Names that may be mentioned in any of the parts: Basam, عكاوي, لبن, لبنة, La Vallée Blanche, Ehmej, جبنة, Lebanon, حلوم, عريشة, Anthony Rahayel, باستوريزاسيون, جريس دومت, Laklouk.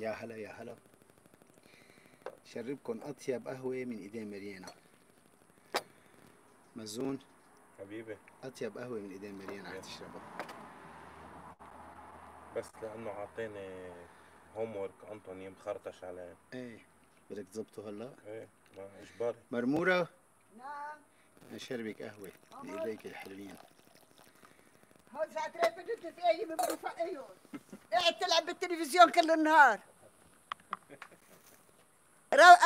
يا هلا يا هلا. شربكن أطيب قهوة من إيديه مريانة. مزون حبيبي، أطيب قهوة من إيديه مريانة هتشربها. بس لأنه عطيني هوم ورك أنطوني مخرطش عليه. إيه بدك تظبطه هلا؟ إيه إجباري. مرمورة؟ نعم. أشربك قهوة من إيديك الحلوين. هون ساعة 3:30 من رفقيهم. قاعد تلعب بالتلفزيون كل النهار.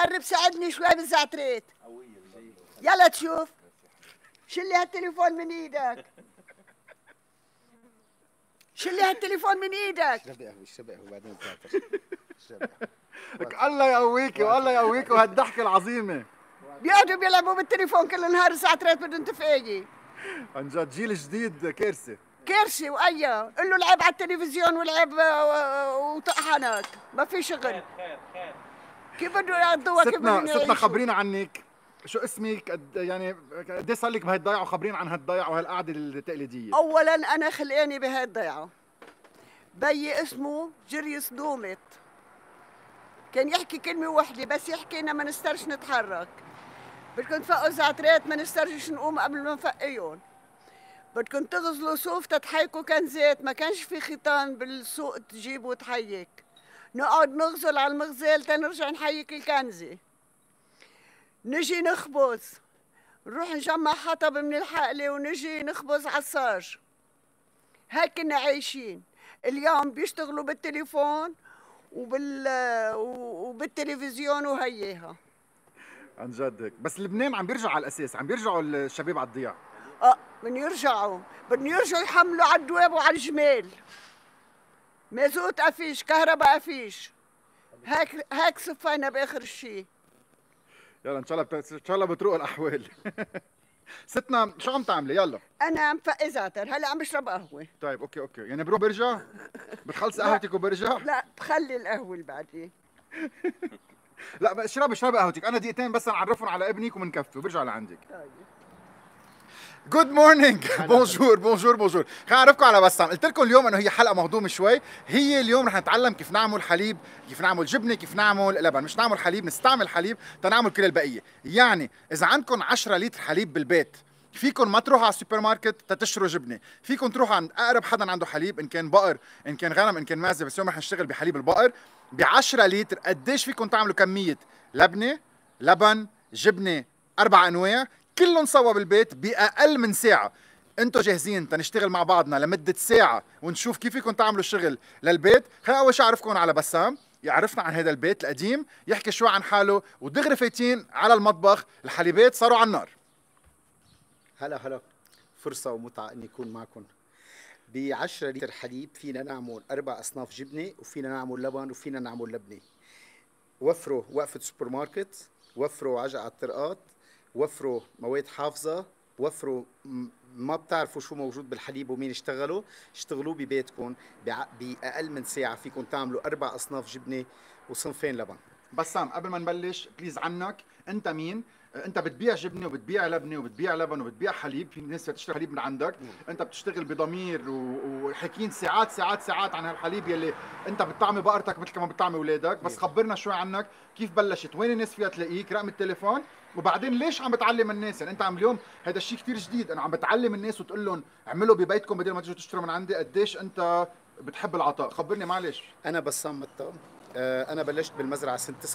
قرب ساعدني شوي بالزعتريت. يلا تشوف. شلي هالتليفون من ايدك. شلي هالتليفون من ايدك. اشربي قهوة اشربي قهوة وبعدين بتعطش. اشربي قهوة. الله يقويكي والله يقويكي وهالضحكة العظيمة. بيقعدوا بيلعبوا بالتليفون كل النهار الساعة 3 بدهم تفاجئ. عن جد جيل جديد كارثة. كرسي وأيا قل له العب على التلفزيون والعب وطحنك ما في شغل. خير خير خير. كيف بده يقضوها كيف بده يعيشوا؟ ستنا خبرينا عنك، شو اسمك؟ يعني قد ايه صار لك بهي الضيعة وخبرينا عن هالضيعة وهالقعدة التقليدية. أولاً أنا خلقانة بهي الضيعة. بيي اسمه جريس دومت. كان يحكي كلمة وحدة بس يحكي لنا ما نسترش نتحرك. بدكم تفقوا زعترات ما نسترجش نقوم قبل ما نفقيهم. بدكم تغزلوا صوف تتحيكوا كنزات، ما كانش في خيطان بالسوق تجيب وتحيك. نقعد نغزل على المغزال تنرجع نحيك الكنزة. نجي نخبز، نروح نجمع حطب من الحقلة ونجي نخبز عالصاج. هيك كنا عايشين. اليوم بيشتغلوا بالتليفون وبالتلفزيون وهياها. عن جد هيك، بس لبنان عم بيرجع على الاساس، عم بيرجعوا الشباب على الضياع. اه بدهم يرجعوا، بدهم يرجعوا يحملوا على الدواب وعلى الجمال. مازوت قفيش، كهرباء قفيش. هيك صفينا باخر الشيء. يلا ان شاء الله ان شاء الله بتروق الاحوال. ستنا شو عم تعملي يلا؟ انا مفقي زعتر، هلا عم بشرب قهوة. طيب اوكي اوكي، يعني بروح برجع؟ بتخلصي قهوتك وبرجع؟ لا بخلي القهوة اللي بعدين. لا اشربي قهوتك، انا دقيقتين بس نعرفهم على ابنك ومنكفي برجع لعندك. طيب جود مورنينج، بونجور بونجور بونجور. خليني اعرفكم على بسام، قلت لكم اليوم انه هي حلقه مهضومه شوي، هي اليوم رح نتعلم كيف نعمل حليب، كيف نعمل جبنه، كيف نعمل لبن، مش نعمل حليب، نستعمل حليب تنعمل كل البقيه، يعني اذا عندكم 10 لتر حليب بالبيت فيكم ما تروحوا على السوبر ماركت تتشروا جبنه، فيكم تروحوا عند اقرب حدا عنده حليب ان كان بقر، ان كان غنم، ان كان معزه، بس اليوم رح نشتغل بحليب البقر، ب 10 لتر قديش فيكم تعملوا كميه لبنه، لبن، جبنه، 4 انواع، كلهم سوا بالبيت باقل من ساعه. انتم جاهزين تنشتغل مع بعضنا لمده ساعه ونشوف كيف فيكم تعملوا الشغل للبيت؟ خليني اول شيء اعرفكم على بسام، يعرفنا عن هذا البيت القديم، يحكي شوي عن حاله، ودغري فايتين على المطبخ، الحليبات صاروا على النار. هلا هلا، فرصه ومتعه اني اكون معكم. ب 10 لتر حليب فينا نعمل 4 اصناف جبنه، وفينا نعمل لبن، وفينا نعمل لبنه. وفروا وقفه سوبر ماركت، وفروا عجقه الطرقات، وفروا مواد حافظة، وفروا ما بتعرفوا شو موجود بالحليب ومين اشتغلوا، اشتغلوا ببيتكم بأقل من ساعة فيكم تعملوا 4 أصناف جبنة وصنفين لبن. بسام قبل ما نبلش بليز عنك، أنت مين؟ أنت بتبيع جبنة وبتبيع لبنة وبتبيع لبن وبتبيع حليب، في ناس بتشتري حليب من عندك، أنت بتشتغل بضمير وحكين ساعات ساعات ساعات عن هالحليب يلي أنت بتطعمي بقرتك مثل كما بتطعمي أولادك، بس خبرنا شوي عنك، كيف بلشت؟ وين الناس فيها تلاقيك؟ رقم التليفون؟ وبعدين ليش عم بتعلم الناس؟ يعني انت عم اليوم هذا الشيء كثير جديد، انا عم بتعلم الناس وتقول لهم اعملوا ببيتكم بدل ما تجوا تشتروا من عندي، قديش انت بتحب العطاء، خبرني معلش. انا بسام مطام، انا بلشت بالمزرعه سنه 99،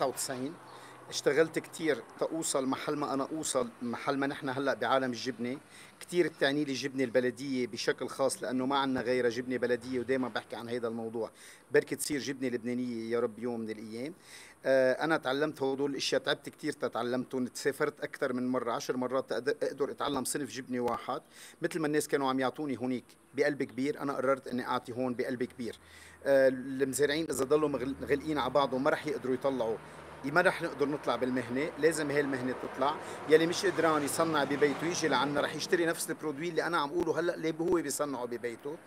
اشتغلت كثير توصل محل ما انا اوصل، محل ما نحن هلا بعالم الجبنه، كثير بتعني لي الجبنه البلديه بشكل خاص لانه ما عندنا غيرها جبنه بلديه، ودائما بحكي عن هذا الموضوع، بركي تصير جبنه لبنانيه يا رب يوم من الايام. أنا تعلمت هدول الأشياء، تعبت كثير تتعلمتهم، سافرت أكثر من مرة، 10 مرات أقدر أتعلم صنف جبنة واحد، مثل ما الناس كانوا عم يعطوني هونيك بقلب كبير، أنا قررت إني أعطي هون بقلب كبير. المزارعين إذا ضلوا غلقين على بعضهم ما رح يقدروا يطلعوا، ما رح نقدر نطلع بالمهنة، لازم هي المهنة تطلع، يلي مش قدران يصنع ببيته يجي لعنا رح يشتري نفس البرودوي اللي أنا عم أقوله هلا ليه هو بيصنعه ببيته.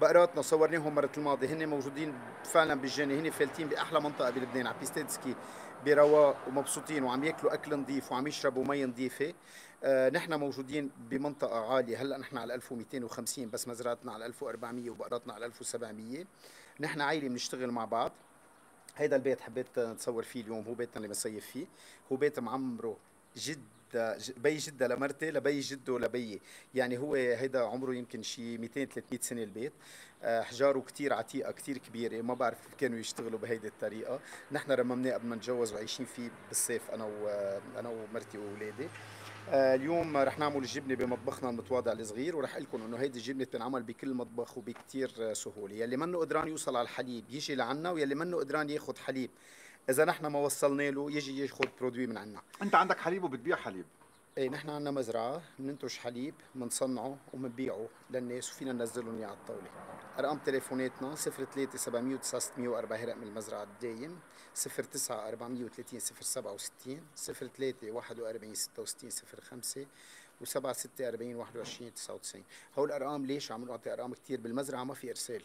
بقراتنا صورناهم مرة الماضي، هن موجودين فعلا بالجنة، هن فالتين بأحلى منطقة بلبنان على بيستاد سكي، برواق ومبسوطين وعم ياكلوا أكل نظيف وعم يشربوا مي نظيفة. نحن موجودين بمنطقة عالية، هلا نحن على 1250 بس مزرعتنا على 1400 وبقراتنا على 1700. نحن عائلة بنشتغل مع بعض، هيدا البيت حبيت نتصور فيه اليوم، هو بيتنا اللي بنصيف فيه، هو بيت معمره بي جدة لمرتي لبي جده لبي، يعني هو هيدا عمره يمكن شي 200-300 سنة البيت، أحجاره كتير عتيقة كتير كبيرة، ما بعرف كانوا يشتغلوا بهيدي الطريقة، نحن رممناه قبل ما نتجوز وعايشين فيه بالصيف أنا ومرتي وأولادي. اليوم رح نعمل الجبنه بمطبخنا المتواضع الصغير، ورح اقول لكم انه هيدي الجبنه بتنعمل بكل مطبخ وبكتير سهوله، يلي منه قدران يوصل على الحليب يجي لعنا، ويلي منه قدران ياخذ حليب اذا نحن ما وصلنا له يجي ياخذ برودوي من عنا. انت عندك حليب وبتبيع حليب؟ ايه نحن عندنا مزرعه بننتج حليب، بنصنعه وبنبيعه للناس وفينا ننزلهم اياه على الطاوله. ارقام تليفوناتنا 03 709 640 رقم المزرعه الدايم، 09 430 067، 03 41 66 05، و 76 41 21 99. هول الارقام ليش عم نعطي ارقام كثير؟ بالمزرعه ما في ارسال،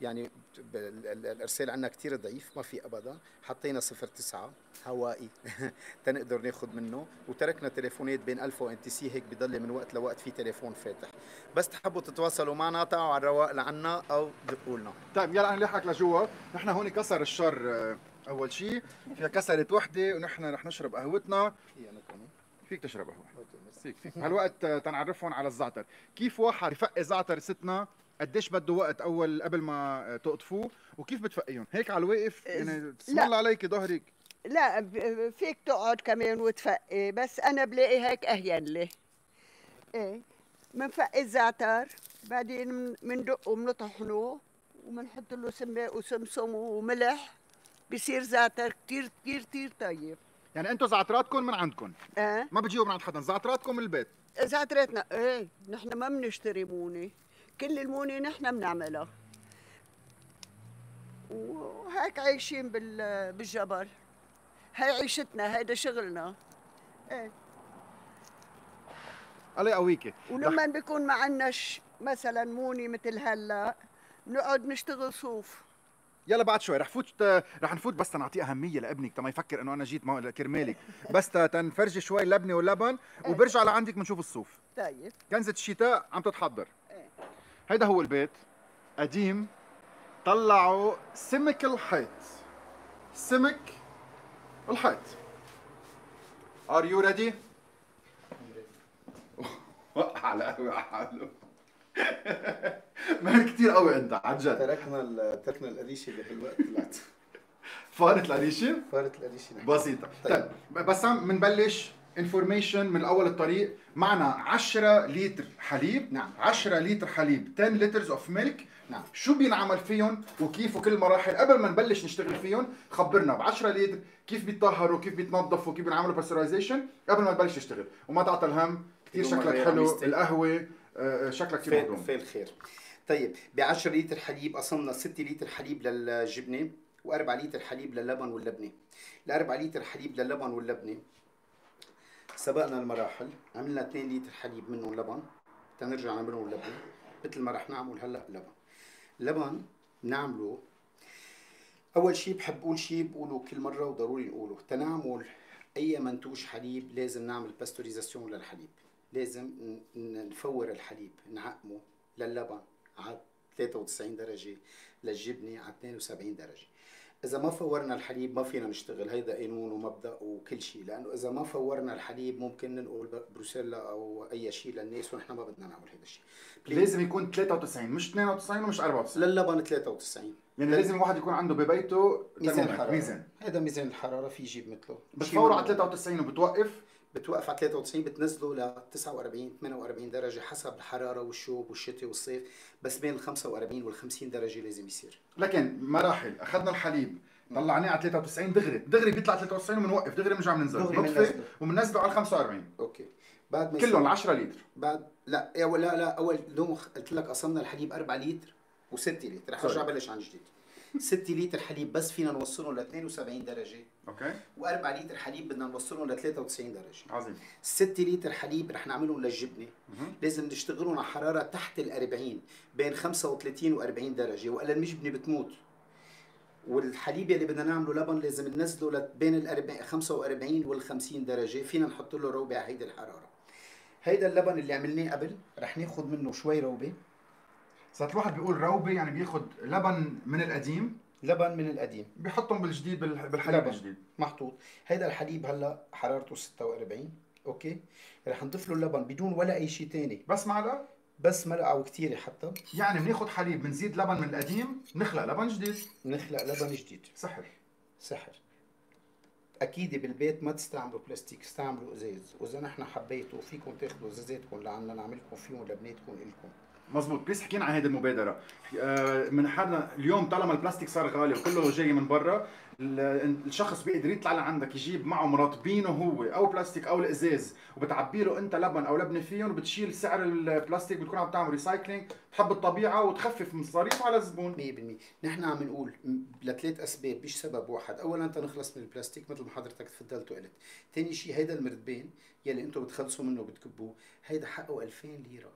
يعني الارسال عندنا كثير ضعيف، ما في ابدا، حطينا 09 هوائي تنقدر ناخذ منه، وتركنا تليفونات بين 1000 وانت سي، هيك بضل من وقت لوقت في تليفون فاتح، بس تحبوا تتواصلوا معنا تعوا على الرواق لعنا او دقوا لنا. طيب يلا انا لحقك لجوا، نحن هون كسر الشر اول شيء، فيها كسرت وحده ونحن رح نشرب قهوتنا. فيك تشرب قهوه. فيك. هالوقت تنعرفهم على الزعتر، كيف واحد يفقي زعتر ستنا؟ قديش بده وقت اول قبل ما تقطفوه؟ وكيف بتفقيهم؟ هيك على الواقف يعني بسم الله عليك ظهرك. لا فيك تقعد كمان وتفقي، بس انا بلاقي هيك اهين لي. ايه بنفقي الزعتر بعدين بندقه وبنطحنه وبنحط له سماق وسمسم وملح، بصير زعتر كثير كثير كثير طيب. يعني انتم زعتراتكم من عندكم؟ اه ما بتجيبوا من عند حدا، زعتراتكم من البيت؟ زعتراتنا ايه، نحن ما بنشتري مونه، كل المونه نحن بنعملها. وهيك عايشين بالجبل، هي عيشتنا، هيدا شغلنا. ايه الله يقويكي. ولما بيكون ما عندناش مثلا مونه مثل هلا بنقعد نشتغل صوف. يلا بعد شوي رح نفوت بس تنعطي اهميه لابنك تما يفكر انه انا جيت كرمالك، بس تنفرجي شوي اللبنه واللبن وبرجع لعندك بنشوف الصوف. طيب كنزة الشتاء عم تتحضر. هيدا هو البيت قديم، طلعوا سمك الحيط، سمك الحيط. ار يو ريدي؟ وقع على قهوه حاله. ماهر كثير قوي انت عن جد. تركنا القريشه اللي بالوقت طلعت. فارت القريشه؟ فارت القريشه بسيطه. طيب بسام بنبلش انفورميشن من اول الطريق، معنا 10 لتر حليب. نعم 10 لتر حليب، 10 لترز اوف ميلك. نعم شو بينعمل فيهم وكيف وكل المراحل قبل ما نبلش نشتغل فيهم؟ خبرنا ب 10 لتر كيف بيتطهروا، كيف بيتنظفوا، كيف بينعملوا بيرسوناليزيشن قبل ما نبلش نشتغل، وما تعطى الهم كثير شكلك حلو، القهوه شكلك كثير مضروم في الخير. طيب ب 10 لتر حليب قسمنا 6 لتر حليب للجبنه و4 لتر حليب للبن واللبنه. ال 4 لتر حليب للبن واللبنه سبقنا المراحل، عملنا 2 لتر حليب منهم لبن، تنرجع نعملهم لبن مثل ما رح نعمل هلا لبن. اللبن بنعمله اول شيء، بحب اقول شيء بقوله كل مره وضروري نقوله، تنعمل اي منتوج حليب لازم نعمل باستوريزاسيون للحليب، لازم نفور الحليب، نعقمه للبن على 93 درجة، للجبنة على 72 درجة. إذا ما فورنا الحليب ما فينا نشتغل، هيدا قانون ومبدأ وكل شيء، لأنه إذا ما فورنا الحليب ممكن ننقل بروسيلا أو أي شيء للناس ونحن ما بدنا نعمل هذا الشيء. لازم يكون 93 مش 92 ومش 94. للبن 93. يعني لازم الواحد يكون عنده ببيته ميزان حرارة. ميزان هذا ميزان الحرارة في جيب مثله. بتفور على 93 وبتوقف؟ بتوقف على 93، بتنزله ل 49 48 درجه حسب الحراره والشوب والشتاء والصيف، بس بين ال 45 وال 50 درجه لازم يصير. لكن مراحل، اخذنا الحليب طلعناه على 93 دغري بيطلع 93 وبنوقف دغري، بنرجع بننزله وبننزله على 45. اوكي بعد ما كلهم 10 لتر بعد لا اول دوم قلت لك قسمنا الحليب 4 لتر و6 لتر، رح ارجع بلش عن جديد. 6 لتر حليب بس فينا نوصلهم ل 72 درجة. اوكي. و4 لتر حليب بدنا نوصلهم ل 93 درجة. عظيم. 6 لتر حليب رح نعملهم للجبنة، لازم نشتغلهم على حرارة تحت ال 40 بين 35 و40 درجة، والا الجبنة بتموت. والحليب يلي بدنا نعمله لبن لازم ننزله بين ال 45 وال 50 درجة، فينا نحط له ربع هيدي الحرارة. هيدا اللبن اللي عملناه قبل رح ناخذ منه شوي روبة. صارت الواحد بيقول روبة يعني بياخد لبن من القديم لبن من القديم بيحطهم بالجديد بالحليب الجديد محطوط. هيدا الحليب هلا حرارته 46 اوكي، رح نضيف له اللبن بدون ولا اي شيء ثاني، بس معلقه بس ملعقه وكثيره حتى، يعني بناخذ حليب بنزيد لبن من القديم بنخلق لبن جديد، بنخلق لبن جديد. سحر سحر. اكيد بالبيت ما تستعملوا بلاستيك، استعملوا ازاز، واذا نحن حبيتوا فيكم تاخذوا ازازاتكم لعنا نعملكم فيهم لبناتكم الكم. مظبوط، بليز حكينا عن هذه المبادرة. من حالنا اليوم طالما البلاستيك صار غالي وكله جاي من برا، الشخص بيقدر يطلع لعندك يجيب معه مرطبينه هو او بلاستيك او الازاز، وبتعبي له انت لبن او لبنه فيهم، بتشيل سعر البلاستيك، بتكون عم تعمل ريسايكلينج، بتحب الطبيعه وتخفف مصاريفه على الزبون 100%. نحن عم نقول لثلاث اسباب مش سبب واحد، اولا تنخلص من البلاستيك مثل ما حضرتك تفضلت وقلت، ثاني شيء هيدا المرطبين يلي انتم بتخلصوا منه وبتكبوه هيدا حقه 2000 ليرة،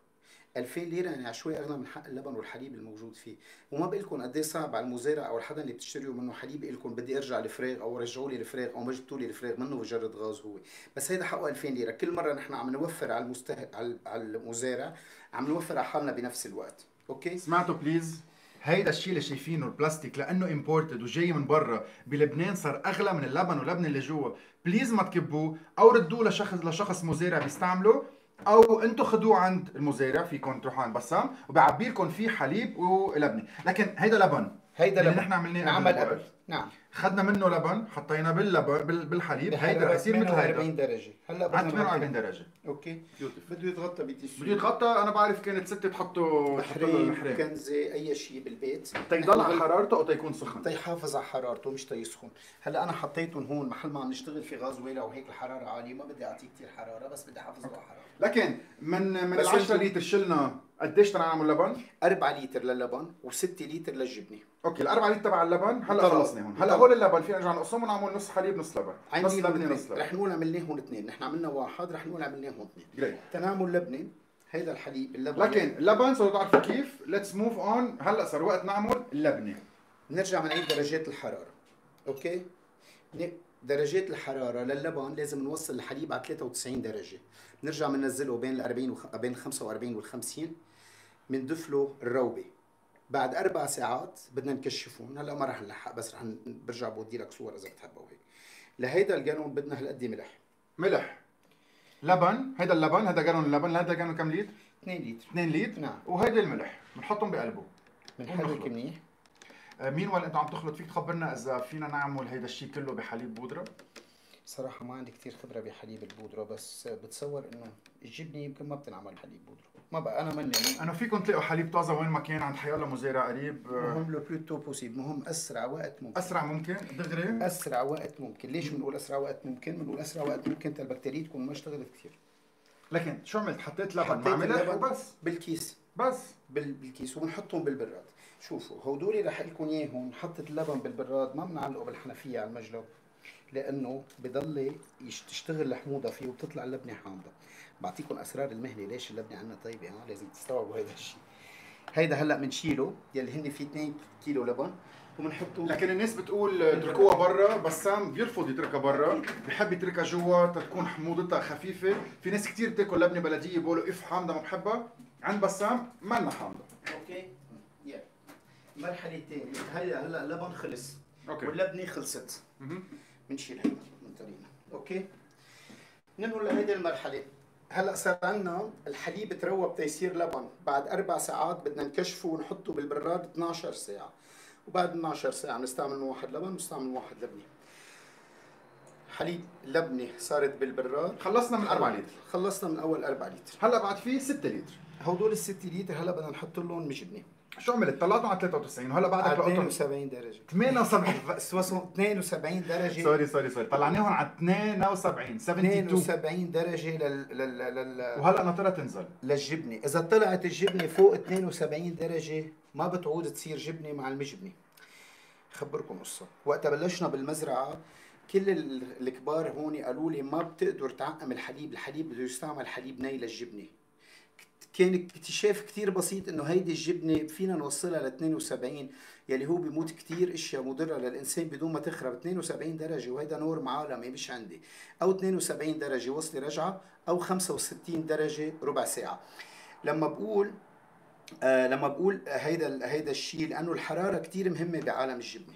2000 ليرة يعني عشوائي اغلى من حق اللبن والحليب الموجود فيه، وما بقول لكم قد ايه صعب على المزارع او الحدا اللي بتشتريوا منه حليب بقول لكم بدي ارجع الفراغ او رجعوا لي الفراغ او ما جبتوا لي الفراغ منه بجرد غاز هو، بس هيدا حقه 2000 ليرة، كل مرة نحن عم نوفر على المستهلك على المزارع، عم نوفر على حالنا بنفس الوقت، اوكي؟ سمعتوا بليز؟ هيدا الشيء اللي شايفينه البلاستيك لانه امبورتد وجاي من برا بلبنان صار اغلى من اللبن واللبن اللي جوا، بليز ما تكبوه او ردوه لشخص مزارع بيستعمله، او انتم خدوه عند المزارع، فيكم تروحوا عند بسام وبيعبي لكم فيه حليب ولبن، لكن هيدا لبن، هيدا اللي نحن عملناه عمل قبل. نعم خدنا منه لبن حطينا باللبن بالحليب، هيدا رح يصير مثل هيدا 40 درجة هلا بدنا 48 درجة اوكي، بده يتغطى بتيشيرت، بده يتغطى، انا بعرف كانت ستي بتحطوا له محرم كنزة اي شيء بالبيت تيضل على حرارته او تيكون سخن تيحافظ على حرارته مش تيسخن. هلا انا حطيتهم هون محل ما عم نشتغل في غاز ويلا وهيك الحرارة عالية، ما بدي اعطيه كثير حرارة بس بدي احافظ على حرارته. لكن من 10 لتر شلنا قديش تنعمل لبن؟ 4 لتر للبن و6 لتر للجبنة. اوكي، ال4 لتر تبع اللبن هلا خلصناهم، هلا هول اللبن فينا نرجع نقسمهم ونعمل نص حليب نص لبن، نص لبنة نص لبن. رح نقول عملناهم اثنين، نحن عملنا واحد رح نقول عملناهم اثنين. تنعمل لبنة، هيدا الحليب اللبن. لكن اللبن صرتوا تعرفوا كيف، ليتس موف اون، هلا صار وقت نعمل اللبنة. بنرجع بنعيد درجات الحرارة. اوكي؟ درجات الحرارة للبن لازم نوصل الحليب على 93 درجة، بنرجع بننزله بين ال 40 بين 45 وال 50، بنضيف له الروبة. بعد 4 ساعات بدنا نكشفهم، هلا ما رح نلحق بس رح برجع بودي لك صور اذا بتحب او هيك. لهيدا الجالون بدنا هالقد ملح. ملح لبن، هيدا اللبن، هيدا جالون اللبن، هيدا جالون كم لتر؟ 2 لتر 2 لتر نعم، وهيدا الملح بنحطهم بقلبه. بنحرك منيح. مين ولا انت عم تخلط فيك تخبرنا اذا فينا نعمل هيدا الشيء كله بحليب بودره؟ صراحة ما عندي كثير خبرة بحليب البودرة، بس بتصور انه الجبنة يمكن ما بتنعمل حليب بودرة، ما بقى انا مني انه فيكم تلاقوا حليب طازة وين ما كان عند حي الله مزارع قريب، مهم لو بلوتو بوسيبل، مهم اسرع وقت ممكن، اسرع ممكن دغري، اسرع وقت ممكن. ليش بنقول اسرع وقت ممكن؟ بنقول اسرع وقت ممكن تا البكتيريا تكون ما اشتغلت كثير. لكن شو عملت؟ حطيت لبن، ما عملت وبس بالكيس، بس بالكيس، وبنحطهم بالبراد. شوفوا هدول اللي رح لكم اياهم، حطت اللبن بالبراد ما بنعلقه بالحنفية على المجلب لانه بضل تشتغل الحموضه فيه وبتطلع اللبنه حامضه. بعطيكم اسرار المهنه ليش اللبنه عندنا طيبه، ها لازم تستوعبوا هذا الشيء. هيدا هلا بنشيله يلي هن فيه 2 كيلو لبن وبنحطه، لكن الناس بتقول اتركوها برا، بسام بيرفض يتركها برا، بحب يتركها جوا تكون حموضتها خفيفه. في ناس كثير بتاكل لبنه بلديه بيقولوا اف حامضه ما بحبها، عند بسام مالنا حامضه. اوكي يلا المرحله الثانيه، هيدا هلا اللبن خلص أوكي. واللبنه خلصت بنشيلها من طريقنا، اوكي؟ ننقل لهيدي المرحلة، هلا صار عندنا الحليب تروب تيصير لبن، بعد 4 ساعات بدنا نكشفه ونحطه بالبراد 12 ساعة، وبعد 12 ساعة بنستعمل واحد لبن ونستعمل واحد لبنة. حليب لبنة صارت بالبراد، خلصنا من 4 لتر، خلصنا من أول 4 لتر، هلا بعد في 6 لتر، هدول ال6 لتر هلا بدنا نحط لهم جبنة. شو عملت؟ طلعتهم على 93 وهلا بعدك لقطهم 72 درجة 72 درجة سوري طلعناهم على 72 درجة وهلا ناطرها تنزل للجبنة. إذا طلعت الجبنة فوق 72 درجة ما بتعود تصير جبنة مع المجبنة. خبركم قصة، وقتها بلشنا بالمزرعة كل الكبار هون قالوا لي ما بتقدر تعقم الحليب، الحليب بده يستعمل حليب ني للجبنة. كان اكتشاف كثير بسيط انه هيدي الجبنه فينا نوصلها ل 72 يلي هو بيموت كثير اشياء مضره للانسان بدون ما تخرب. 72 درجه وهيدا نورم عالمي مش عندي، او 72 درجه وصلي رجعه، او 65 درجه ربع ساعه. لما بقول لما بقول هيدا الشيء لانه الحراره كثير مهمه بعالم الجبنه.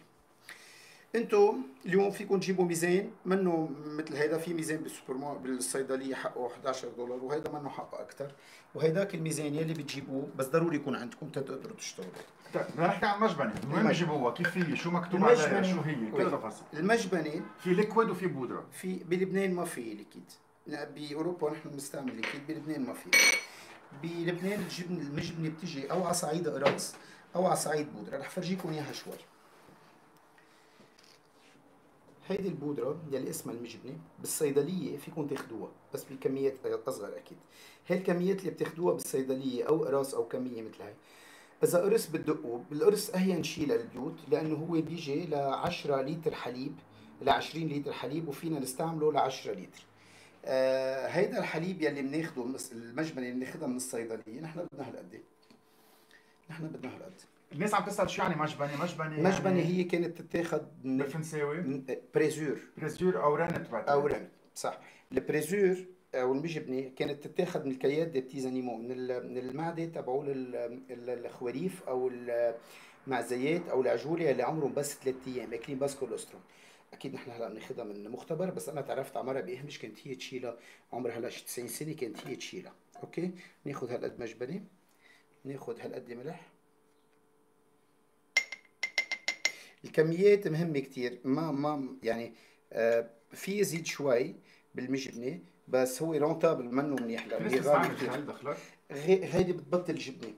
انتم اليوم فيكم تجيبوا ميزان منه مثل هيدا، في ميزان بالصيدليه حقه $11 وهيدا منه حقه اكثر، وهيداك الميزان يلي بتجيبوه بس ضروري يكون عندكم تقدروا تشتغلوا. طيب بدنا نحكي عن مجبنه، وين بجيبوها؟ كيف هي؟ شو مكتوب عليها؟ شو هي؟ كل التفاصيل. المجبنه في ليكويد وفي بودره. في بلبنان ما في ليكيد، باوروبا نحن بنستعمل ليكيد، بلبنان ما في. بلبنان المجبنه بتجي او على صعيد اقراص او على صعيد بودره، رح فرجيكم اياها شوي. هيدي البودره يلي اسمها المجبنه بالصيدليه فيكم تاخدوها بس بكميات اصغر اكيد. هي الكميات اللي بتاخدوها بالصيدليه او قراص او كميه مثل هاي. اذا قرص بتدقوه، القرص اهين شيء للبيوت لانه هو بيجي ل 10 لتر حليب، ل 20 لتر حليب، وفينا نستعمله ل 10 لتر. هيدا الحليب يلي بناخده من المجبنه اللي بناخدها من الصيدليه، نحن بدنا هالقد ايه؟ نحن بدنا هالقد. الناس عم تسال شو يعني مجبنه؟ مجبنه يعني هي كانت تتاخذ بالفرنساوي بريزور او رانت، بعد او رانت صح. البريزور او المجبنه كانت تتاخذ من الكياد دي بتيز انيمو، من المعده تبعول الخواريف او المعزيات او العجوله اللي عمرهم بس 3 ايام، اكلين بس كولوستروم. اكيد نحن هلا بناخذها من مختبر، بس انا تعرفت عمرها باهمج كانت هي تشيلها، عمرها هلا 90 سنه كانت هي تشيلها. اوكي، ناخذ هالقد مجبنه، ناخذ هالقد ملح. الكميات مهمه كثير، ما يعني في يزيد شوي بالمجبنه بس هو رونتابل منه منيح لانه هيدي بتبطل جبنه.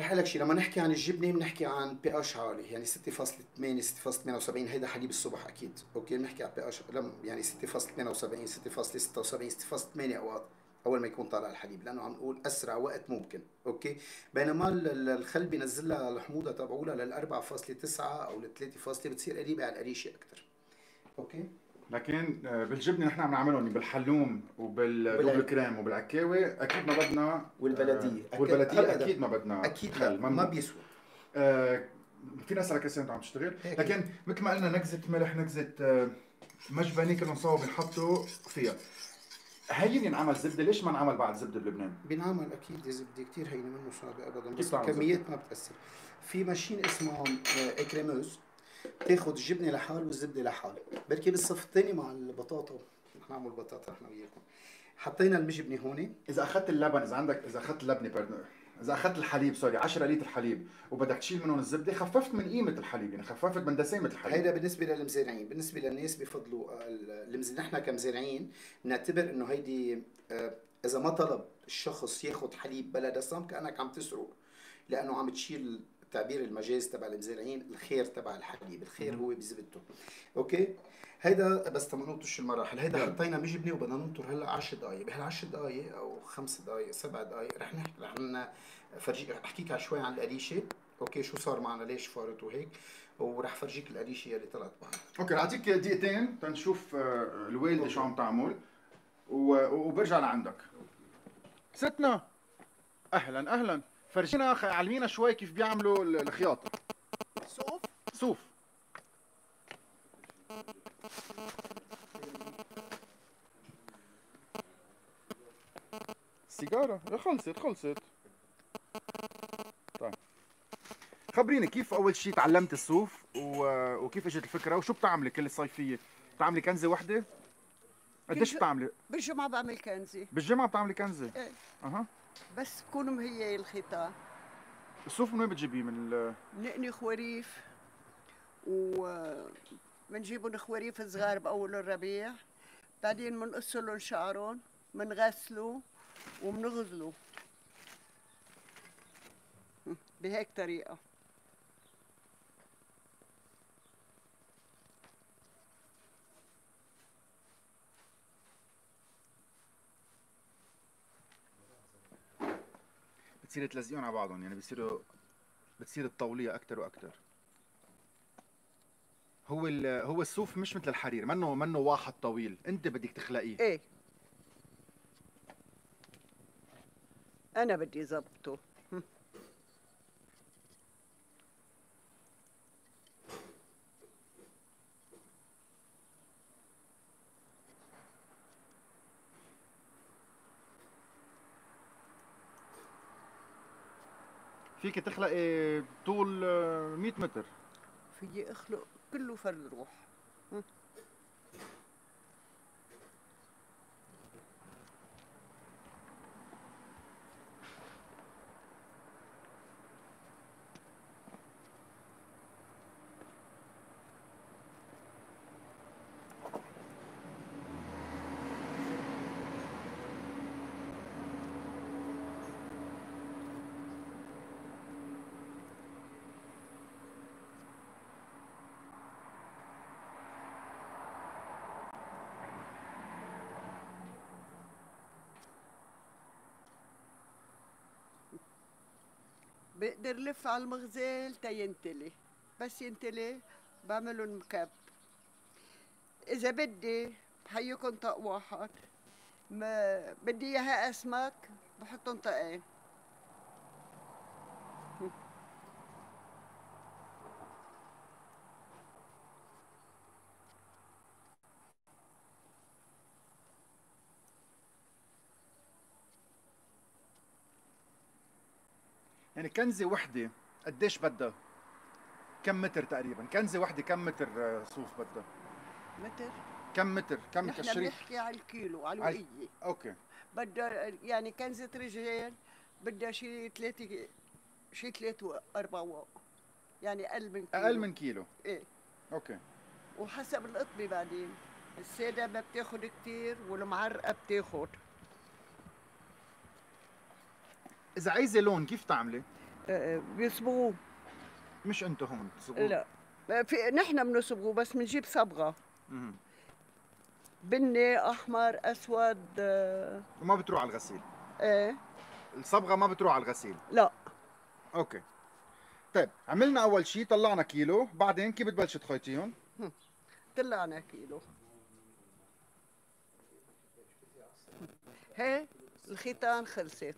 رح اقول لك شيء، لما نحكي عن الجبنه بنحكي عن بي اتش عالي، يعني 6.8 6.78. هيدا حليب الصبح اكيد، اوكي بنحكي عن بي اتش يعني 6.78 6.76 6.8 اوقات اول ما يكون طالع الحليب، لانه عم نقول اسرع وقت ممكن، اوكي؟ بينما الخل بينزل لها الحموضه تبعولها لل 4.9 او لل 3 بتصير قريبه على القريشه اكثر. اوكي؟ لكن بالجبنه نحن عم نعملهم بالحلوم وبالدوبل كريم وبالعكاوي اكيد ما بدنا، والبلديه اكيد ما بدنا، اكيد ما بيسوى. في ناس على كاسات عم تشتغل، لكن مثل ما قلنا نكزه ملح نكزه مجبنه كنا نصوب نحطه فيها. هين ينعمل زبده، ليش ما نعمل بعد زبده بلبنان؟ بينعمل اكيد زبده كثير هينه منه صعبه ابدا، بس الكميات ما بتاثر. في ماشين اسمها اكريموز بتاخذ الجبنه لحال والزبده لحال، بركي بالصف الثاني مع البطاطا، رح نعمل بطاطا نحن وياكم. حطينا المجبنه هون، اذا اخذت اللبن، اذا عندك، اذا اخذت اللبنه باردو، اذا اخذت الحليب سوري 10 لتر حليب وبدك تشيل منهم الزبده، خففت من قيمه الحليب، يعني خففت من دسامه الحليب. هيدا بالنسبه للمزارعين، بالنسبه للناس بفضلوا نحن كمزارعين بنعتبر انه هيدي اذا ما طلب الشخص ياخذ حليب بلا دسم كانك عم تسرق، لانه عم تشيل تعبير المجاز تبع المزارعين الخير تبع الحليب، الخير هو بزبدته. اوكي؟ هيدا بس تمنطش المراحل، هيدا حطينا مجبنه وبدنا ننطر هلا 10 دقائق، بهال 10 دقائق او 5 دقائق 7 دقائق رح نحكي، رح احكيك شوي عن القريشه، اوكي شو صار معنا ليش فارت وهيك، ورح فرجيك القريشه اللي طلعت معنا. اوكي اعطيك دقيقتين تنشوف الوالده شو عم تعمل وبرجع لعندك. ستنا اهلا اهلا، فرجينا علمينا شوي كيف بيعملوا الخياطه. صوف صوف السيجاره خلصت خلصت. طيب خبريني كيف اول شيء تعلمت الصوف وكيف اجت الفكره وشو بتعملي كل الصيفيه؟ بتعملي كنزه وحده؟ قديش بتعملي؟ بالجمعه بعمل كنزه. بالجمعه بتعملي كنزه؟ ايه اها. بس بكون مهيئه الخيطان. الصوف من وين بتجيبيه؟ من نقني خواريف، ومنجيبهم خواريف صغار باول الربيع، بعدين بنقصوا لهم شعرهم، بنغسلوا وبنغزلوا بهيك طريقه. بتصير تلزقون على بعضهم، يعني بتصير الطوليه اكثر واكثر. هو الصوف مش مثل الحرير، منه واحد طويل، انت بدك تخلقيه. ايه انا بدي ظبطه. فيك تخلقي طول 100 متر. فيي اخلق كله فرد روح. بقدر لف على المغزل تا ينتلي، بس ينتلي بعملن مكب. إذا بدي بحيكن طق واحد، ما بدي إياها أسمك بحطن طقين. يعني كنزة وحدة قديش بدها؟ كم متر تقريبا؟ كنزة وحدة كم متر صوف بدها؟ متر؟ كم متر؟ كم تشريح؟ نحن بنحكي على الكيلو، على الوقية. اوكي. بدها يعني كنزة رجال بدها شي 3 و4 واق. يعني أقل من كيلو. أقل من كيلو. إيه. اوكي. وحسب القطمة بعدين، السادة ما بتاخد كتير والمعرقة بتاخد. إذا عايزة لون كيف تعملي؟ بيصبغوه. مش أنتوا هون بتصبغوه؟ لا، نحن بنصبغوه بس بنجيب صبغة. بني، أحمر، أسود. وما بتروح على الغسيل؟ إيه. الصبغة ما بتروح على الغسيل؟ لا. أوكي. طيب، عملنا أول شيء طلعنا كيلو، بعدين كيف بتبلشي تخيطيهم؟ طلعنا كيلو. هي الخيطان خلصت.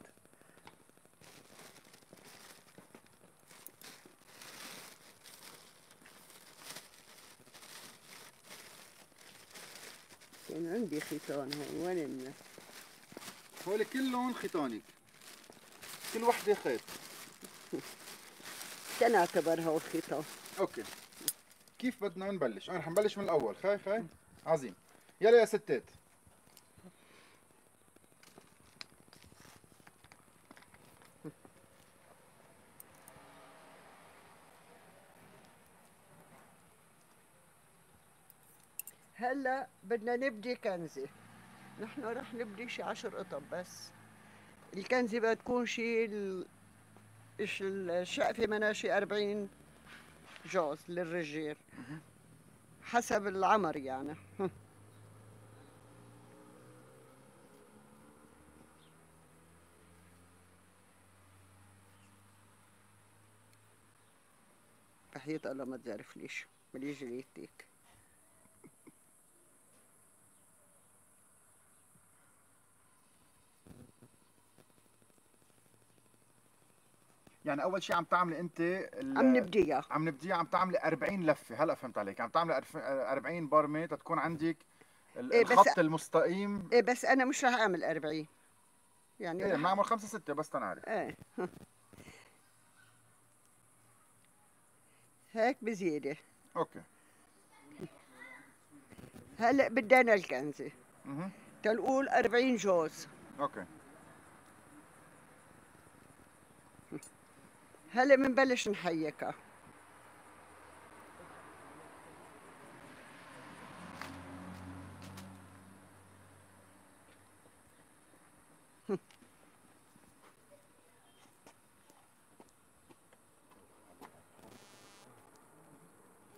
كان عندي خيطان هون وين منه؟ هول كلهم خيطانك، كل وحدة خيط. تنعتبر هول خيطان. اوكي. كيف بدنا نبلش؟ انا رح نبلش من الأول، خاي. عظيم. يلا يا ستات. هلا بدنا نبدي كنزه. نحن رح نبدي شي 10 قطن بس. الكنزه بدها تكون شي الشقفه منا شي 40 جوز للرجال حسب العمر يعني. بحياة الله ما تعرف ليش ملي جريتك. يعني أول شيء عم تعملي أنت عم نبديها عم تعملي 40 لفة، هلا فهمت عليك، عم تعملي 40 برمة تتكون عندك الخط المستقيم. إيه بس أنا مش رح أعمل 40 يعني. إيه بنعمل 5 6 بس تنعرف. إيه هيك بزيادة. أوكي. هلا بدينا الكنزة. تنقول 40 جوز. أوكي. هلا بنبلش نحيكها.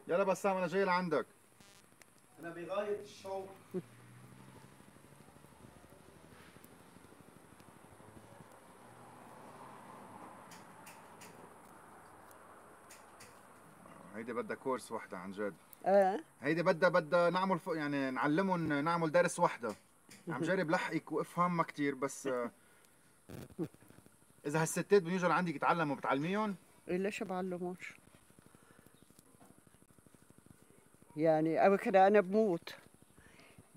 يلا بسام انا جاي لعندك. انا بغاية الشوق. هيدي بدها كورس وحده عن جد. هيدي بدها نعمل يعني نعلمهم نعمل درس وحده. عم جرب لحقك وافهم ما كثير بس. اذا هالستات بيجوا لعندك يتعلموا بتعلميهم؟ ليش ما بعلمهمش؟ يعني ابكره انا بموت.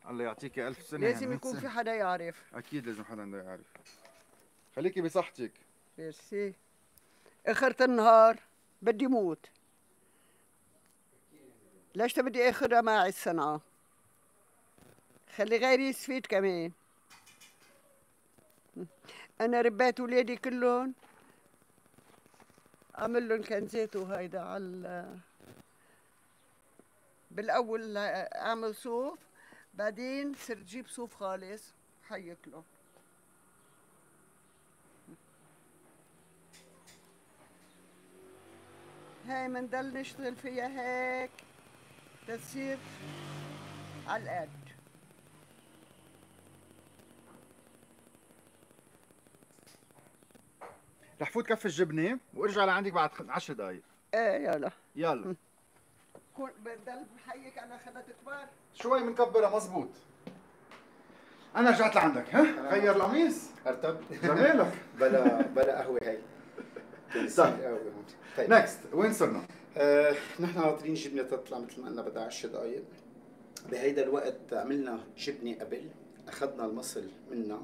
الله يعطيكي الف سنه. لازم يعني يكون في حدا يعرف. اكيد لازم حدا يعرف. خليكي بصحتك. ميرسي. اخرت النهار بدي موت. ليش بدي اخذها معي الصنعة؟ خلي غيري يستفيد كمان. انا ربيت ولادي كلهم، عمل لهم كنزات وهيدا على بالاول اعمل صوف، بعدين صرت جيب صوف خالص حياكله. هاي منضل نشتغل فيها هيك تصير على القد. رح فوت كف الجبنه وارجع لعندك بعد 10 دقائق. ايه يلا يلا. بضل بحيك على خدات كبار. شوي منكبرها مزبوط. انا رجعت لعندك. ها؟ غير القميص؟ ارتب جمالك. بلا قهوه هي. طيب نكست، وين صرنا؟ نحن ناطرين جبنه تطلع مثل ما قلنا بدها 10 دقائق. بهيدا الوقت عملنا جبنه قبل، اخذنا المصل منها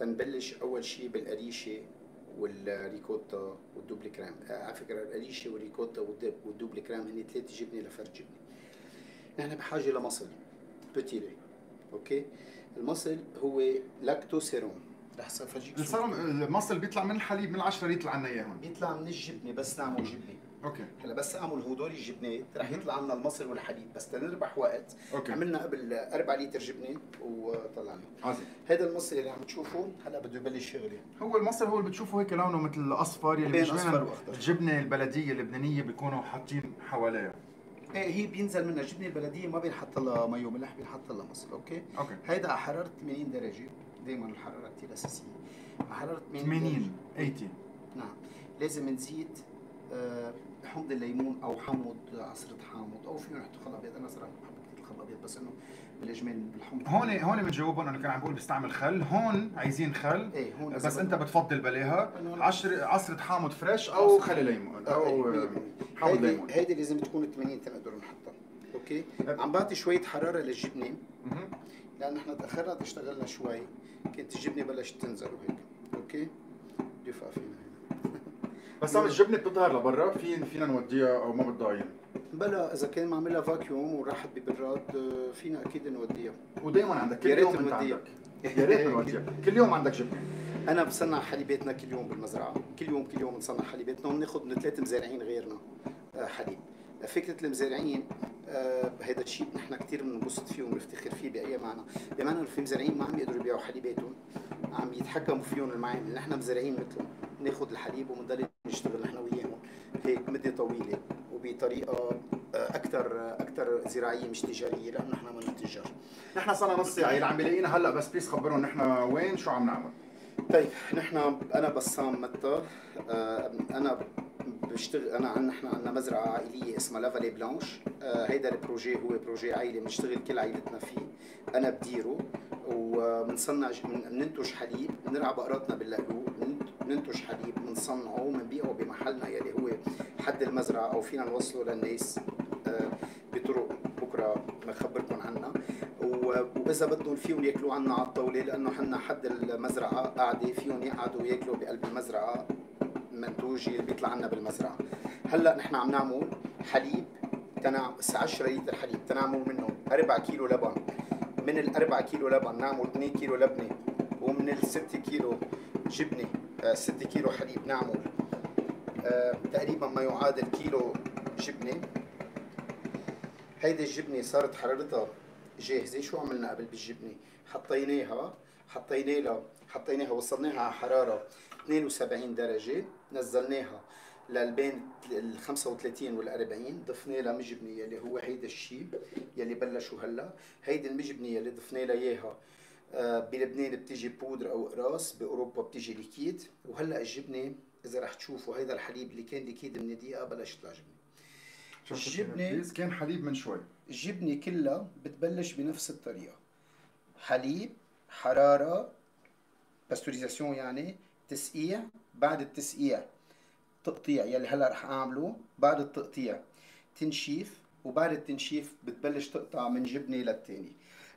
تنبلش اول شيء بالقريشه والريكوتا والدوبل كرام. على فكره القريشه والريكوتا والدوبل كرام هن 3 جبنه لفرد جبنه. نحن بحاجه لمصل بوتيلي، اوكي؟ المصل هو لاكتوسيروم. رح فرجيك الصرم. المصل بيطلع من الحليب، من العشره يطلع لنا اياه هون، بيطلع من الجبنه. بس نعمل جبنه، اوكي؟ هلا بس اعمل هدول الجبنات رح يطلع لنا المصل والحليب، بس تنربح وقت. أوكي. عملنا قبل 4 لتر جبنه وطلعنا عظيم. هذا المصل اللي عم تشوفوه هلا بده يبلش شغله. هو المصل هو اللي بتشوفه هيك لونه مثل اصفر، يلي بيشبه الجبنه البلديه اللبنانيه بيكونوا حاطين حواليها. ايه هي بينزل منها الجبنه البلديه، ما بينحط لها مي وملح، بينحط لها مصل. اوكي. هيدا على حراره 80 درجه، دائما الحراره كثير اساسيه. على حراره 80 نعم لازم نزيد حمض الليمون او حمض عصره حامض، او فينا نحط خل ابيض. انا صراحه بحب كثير الخل الابيض، بس انه بالاجمال بالحمض. هون بنجاوبهم. انا كان عم بقول بستعمل خل، هون عايزين خل. ايه هون بس انت بتفضل بلاها عصره حامض فريش او خل ليمون او حامض ليمون. هيدي لازم تكون 80 تنقدر نحطها. اوكي. عم بعطي شويه حراره للجبنه لان نحن تاخرنا اشتغلنا شوي، كانت الجبنه بلشت تنزل وهيك. اوكي. بدي اوقف هنا بس عم الجبنه بتظهر لبرا، فينا نوديها او ما بدها؟ بلا اذا كان معملها فاكيوم وراحت ببراد فينا اكيد نوديها. ودائما عندك كل يوم نوديها. يا ريت نوديها. كل يوم عندك جبنه. انا بصنع حليباتنا كل يوم بالمزرعه، كل يوم بنصنع حليباتنا، وبناخذ من 3 مزارعين غيرنا حليب. فكره المزارعين هيدا الشيء نحن كثير بننبسط فيه وبنفتخر فيه بأي معنى، بمعنى في مزارعين ما عم يقدروا يبيعوا حليباتهم، عم يتحكموا فيهم المعامل، نحن مزارعين مثلهم، بناخذ الحليب وبنضل نشتغل نحن وياهم هيك مدة طويلة وبطريقة أكثر زراعية مش تجارية، لأنه نحن ما نتجار. نحن صار لنا نص ساعة، اللي عم بيلاقينا هلا بس بليز خبرهم نحن وين، شو عم نعمل؟ طيب نحن أنا بسام متى، أنا بشتغل، نحن عندنا مزرعه عائليه اسمها لا فالي بلانش. هيدا البروجي هو بروجي عائلي بنشتغل كل عائلتنا فيه، انا بديره وبنصنع بننتج حليب، بنرعى بقراتنا باللاقلوق، بننتج حليب بنصنعه وبنبيعه بمحلنا يلي هو حد المزرعه او فينا نوصله للناس بطرق بكره بخبركم عنها، واذا بدهم فيهم ياكلوا عنا على الطاوله لانه حنا حد المزرعه قاعده، فيهم يقعدوا ياكلوا بقلب المزرعه منتوج اللي بيطلع عنا بالمزرعه. هلا نحن عم نعمل حليب 10 لتر حليب، تنعمل منه 4 كيلو لبن، من ال 4 كيلو لبن نعمل 2 كيلو لبنه، ومن ال 6 كيلو جبنه 6 كيلو حليب نعمل تقريبا ما يعادل كيلو جبنه. هيدي الجبنه صارت حرارتها جاهزه، شو عملنا قبل بالجبنه؟ حطيناها وصلناها على حراره 72 درجة، نزلناها للبين ال 35 وال 40، ضفنا لها مجبنة يلي هو هيدا الشيء يلي بلشوا هلا، هيدي المجبنة يلي ضفنا لها اياها بلبنان بتيجي بودر او قراص، باوروبا بتيجي ليكيد، وهلا الجبنة إذا رح تشوفوا هيدا الحليب اللي كان ليكيد من دقيقة بلش يطلع جبنة. الجبنة كان حليب من شوي. الجبنة كلها بتبلش بنفس الطريقة، حليب، حرارة، باستوريزاسيون يعني تسقيع، بعد التسقيع تقطيع يلي هلا رح اعمله، بعد التقطيع تنشيف، وبعد التنشيف بتبلش تقطع من جبنه للثانيه.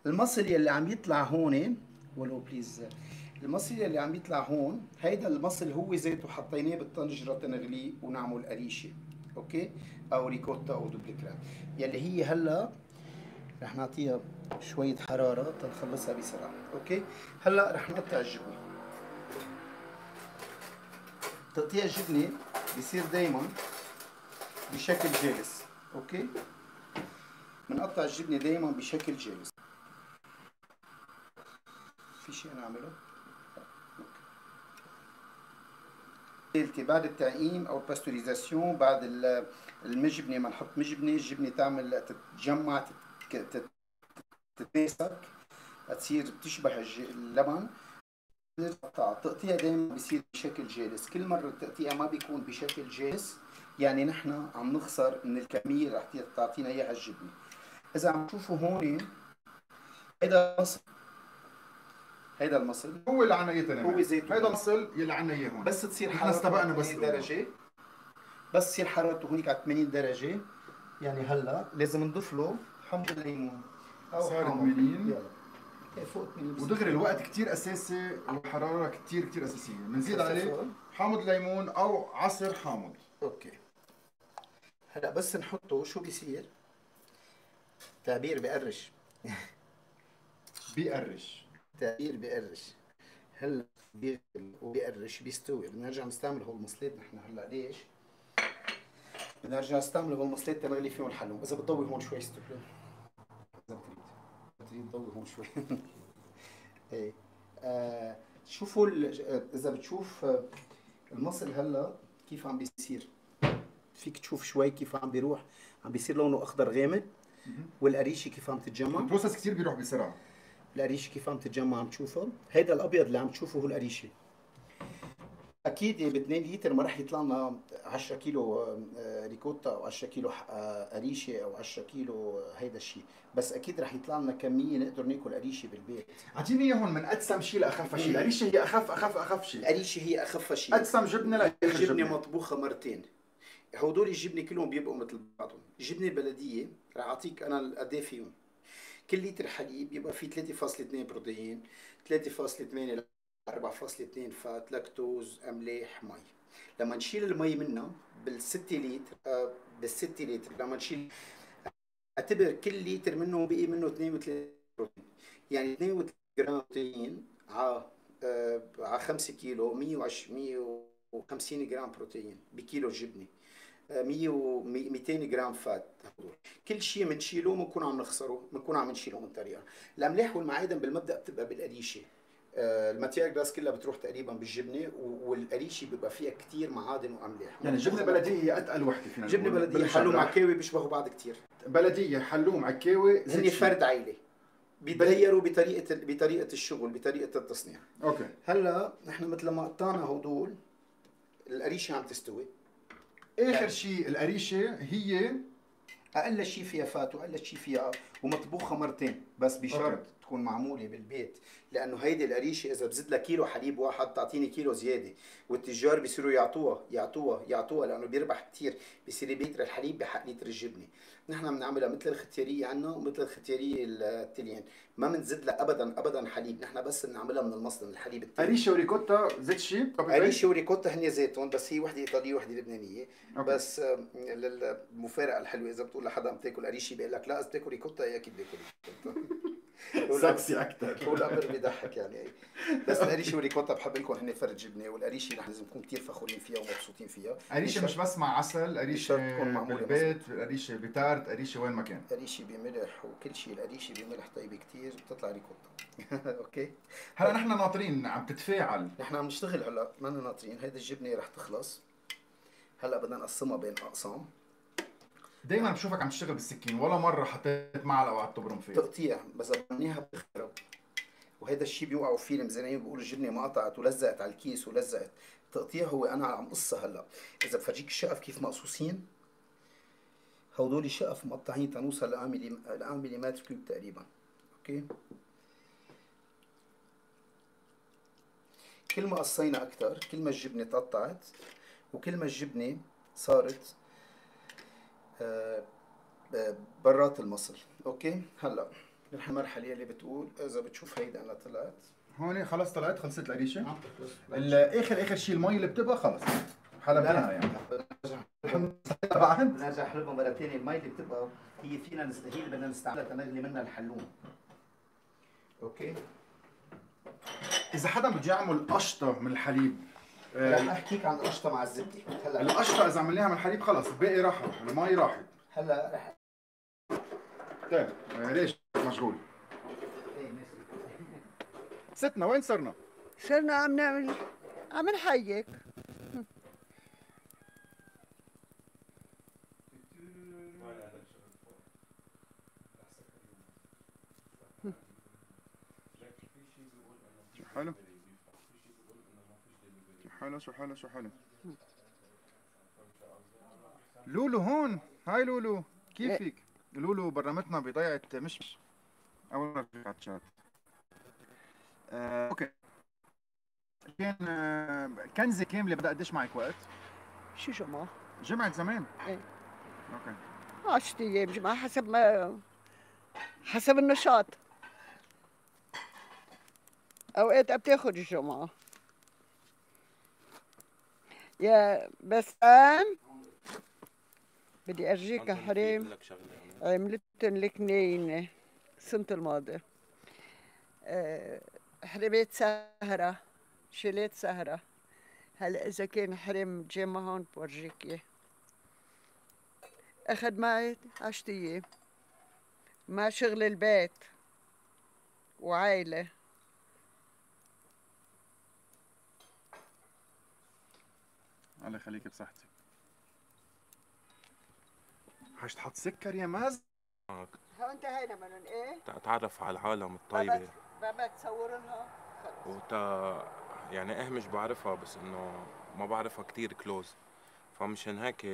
المصل يلي عم يطلع هون ولو بليز المصل اللي عم يطلع هون هيدا المصل هو ذاته حطيناه بالطنجره تنغليه ونعمل قريشه، اوكي، او ريكوتا او دوبل كريم، يلي هي هلا رح نعطيها شويه حراره تنخلصها بسرعه، اوكي. هلا رح نقطع الجبنه. تقطيع الجبنه بيصير دائما بشكل جالس، اوكي، بنقطع الجبنه دائما بشكل جالس. في شيء انا اعمله ثالثه بعد التعقيم او الباستوريزاسيون، بعد المجبنه ما نحط مجبنه، الجبنه تعمل تتجمع تتماسك تصير بتشبه اللبن. التقطيع دائما بيصير بشكل جالس، كل مره التقطيع ما بيكون بشكل جالس يعني نحن عم نخسر من الكميه اللي رح تعطينا اياها الجبنه. اذا عم تشوفوا هون هيدا المصل، هيدا المصل هو اللي عنا اياه تماما، هيدا المصل يلي عنا اياه هون، بس تصير حرارته 80 درجه، بس تصير حرارته هونيك على 80 درجه، يعني هلا لازم نضيف له حمض الليمون او صار 80 فوق 80 ودغري. الوقت كثير اساسي والحراره كثير كثير اساسيه، بنزيد عليه حامض ليمون او عصير حامض، اوكي. هلا بس نحطه شو بيصير؟ تعبير بقرش بقرش تعبير بقرش. هلا بيغلي وبقرش بيستوي، بدنا نرجع نستعمل هول المصلات نحن هلا. ليش؟ بدنا نرجع نستعمل هول المصلات تنغلي فيهم الحلوم. اذا بتضوي هون شوي استقلال، اذا بتريد تضوي هون شوي ايه. شوفوا اذا بتشوف المصل هلا كيف عم بيصير، فيك تشوف شوي كيف عم بيروح، عم بيصير لونه اخضر غامق، والقريشه كيف عم تتجمع. البروسس كثير بيروح بسرعه. القريشه كيف عم تتجمع عم تشوفها، هيدا الابيض اللي عم تشوفه هو القريشه. اكيد ب 2 لتر ما راح يطلع لنا 10 كيلو ريكوتا او 10 كيلو قريشه او 10 كيلو هيدا الشيء، بس اكيد راح يطلع لنا كميه نقدر ناكل قريشه بالبيت. اعطيني اياه هون من اجسم شيء لاخف شيء، القريشه هي اخف اخف اخف شيء، القريشه هي اخف شيء، اجسم جبنه لاخف جبنه مطبوخه مرتين. هدول الجبنه كلهم بيبقوا مثل بعضهم، الجبنه البلديه راح اعطيك انا قد ايه فيهم. كل لتر حليب يبقى فيه 3.2 بروتين، 3.8 4.2 فات، لاكتوز، املاح، مي. لما نشيل المي منها بال6 لتر بال6 لتر، لما نشيل اعتبر كل لتر منه بقي منه 32 بروتين، يعني 32 جرام بروتين على 5 كيلو 150 جرام بروتين بكيلو جبنه، 200 جرام فات. كل شيء بنشيله بنكون عم نخسره، بنكون عم نشيله من طريقه. الاملاح والمعادن بالمبدا بتبقى بالقريشه، الماتير جراس كلها بتروح تقريبا بالجبنه، والقريشه بيبقى فيها كثير معادن واملاح. يعني الجبنه البلديه هي اتقل وحده فينا نقول. جبنه بلديه حلوم عكاوي بيشبهوا بعض كثير، بلديه حلوم عكاوي هن فرد عيله بيتغيروا بطريقه الشغل بطريقه التصنيع، اوكي. هلا نحن مثل ما قطعنا هدول القريشه عم تستوي. اخر شيء القريشه هي اقل شيء فيها فات واقل شيء فيها، ومطبوخه مرتين، بس بشرط تكون معموله بالبيت، لانه هيدي القريشه اذا بزيد لها كيلو حليب واحد تعطيني كيلو زياده، والتجار بيصيروا يعطوها يعطوها يعطوها لانه بيربح كثير، بيصير لتر الحليب بحق لتر الجبنه. نحن بنعملها مثل الختياريه عندنا ومثل الختياريه التليان، ما بنزيد لها ابدا ابدا حليب، نحن بس بنعملها من المصدر من الحليب التاني. قريشه وريكوتا زيت شيء؟ قريشه وريكوتا هن زيتون، بس هي وحده ايطاليه وحده لبنانيه، بس المفارقه الحلوه اذا بتقول لحدا عم تاكل قريشه بيقول لك لا اذا بتاكل ريكوتا هي اكيد بياكل ريكوتا سكسي اكثر، والامر بيضحك يعني. بس القريشه والريكوتا بحب لكم هن فرد جبنه، والقريشه نحن لازم نكون كثير فخورين فيها ومبسوطين فيها. قريشه مش بس مع عسل، قريشه تكون معموله بالبيت، قريشه بتارت، قريشه وين ما كان، قريشه بملح وكل شيء. القريشه بملح طيبه كثير بتطلع ريكوتا اوكي. هلا نحن ناطرين عم تتفاعل، نحن عم نشتغل هلا، ما لنا ناطرين. هيدي الجبنه رح تخلص، هلا بدنا نقسمها بين اقسام. دايما بشوفك عم تشتغل بالسكين، ولا مرة حطيت معلقة وقعدت تبرم فيها. تقطيع بس بنيها بتخرب، وهذا الشيء بيوقعوا فيه المزارعين، بيقولوا الجبنة ما قطعت ولزقت على الكيس ولزقت. التقطيع هو أنا عم قصها هلا، إذا بفرجيك الشقف كيف مقصوصين، هدول الشقف مقطعين تنوصل ل1 ملم كيوب تقريبا، أوكي؟ كل ما قصينا أكثر، كل ما الجبنة تقطعت، وكل ما الجبنة صارت برات المصل، اوكي. هلا نروح المرحله اللي بتقول اذا بتشوف هيدا انا طلعت هون خلاص طلعت، خلصت القريشه. اخر شيء المي اللي بتبقى خلص حلبناها يعني. نرجع نحلبها مره ثانيه. المي اللي بتبقى هي فينا هي اللي بدنا نستعملها تنغلي منها الحلوم. اوكي. اذا حدا بده يعمل قشطه من الحليب، رح احكيك عن القشطه مع الزبده. هلا القشطه اذا عملناها من الحليب خلص الباقي راحوا، المي راحت. هلا رح طيب ليش مشغول؟ ستنا وين صرنا؟ صرنا عم نعمل عم نحيك. حلو حلو شو حلو شو حلو. لولو هون، هاي لولو كيفك؟ لولو برمتنا بضيعة مشمش أول مرة على الشات. اوكي. كان كنزة كاملة بدها قديش معك وقت؟ شو جمعة؟ جمعة زمان؟ ايه اوكي. 10 أيام جمعة حسب ما حسب النشاط. اوقات بتاخد الجمعة. يا بسام بدي ارجيك حريم، عملتن لك ناينة السنة الماضية. حرمت سهرة، شليت سهرة. هلا إذا كان حرم جيمة هون بورجيك إياه. أخذ معي 10 أيام مع شغل البيت وعائلة. الله يخليك بصحتك. حاج تحط سكر يا ماز؟ هونت هينا منن إيه؟ تتعرف على العالم الطيبة. بابا تصور لنا يعني اهمش بعرفها بس انه ما بعرفها كثير كلوز، فمشان هيك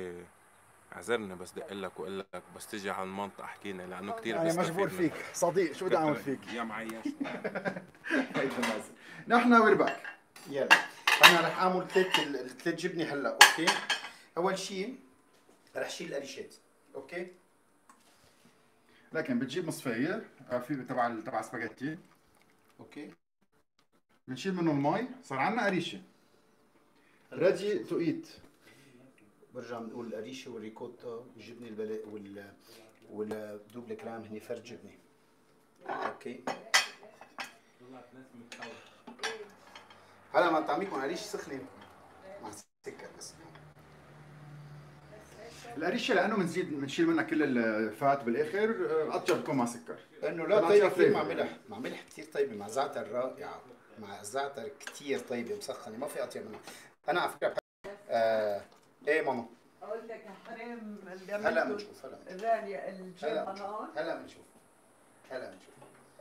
اعذرني بس دق لك واقول لك بس تجي على المنطقه احكينا لانه كثير يعني مجبور فيك صديق. شو بدي اعمل فيك يا معيش؟ نحن وير باك. يلا انا رح اعمل ثلاث جبنه هلا. اوكي اول شيء رح شيل القريشات. اوكي لكن بتجيب مصفاير في تبع سباجيتي. اوكي بنشيل منه المي، صار عندنا قريشه ريدي تو ايت. برجع بنقول القريشه والريكوتا والجبنه البلاء والدوبل كرام هن فرد جبنه. اوكي هلا ما طعميكم قريشه سخنه مع السكر بس. القريشه لانه بنشيل منها كل الفات بالاخر، اطيب بكون مع سكر لانه لا طيبه كثير مع ملح، مع ملح كثير طيبه، مع زعتر رائعه، مع زعتر كثير طيبه مسخنه، ما في اطيب منها. انا على فكره ايه ماما اقول لك حرام هلا بنشوف. غاليه الجبنه هون. هلا بنشوف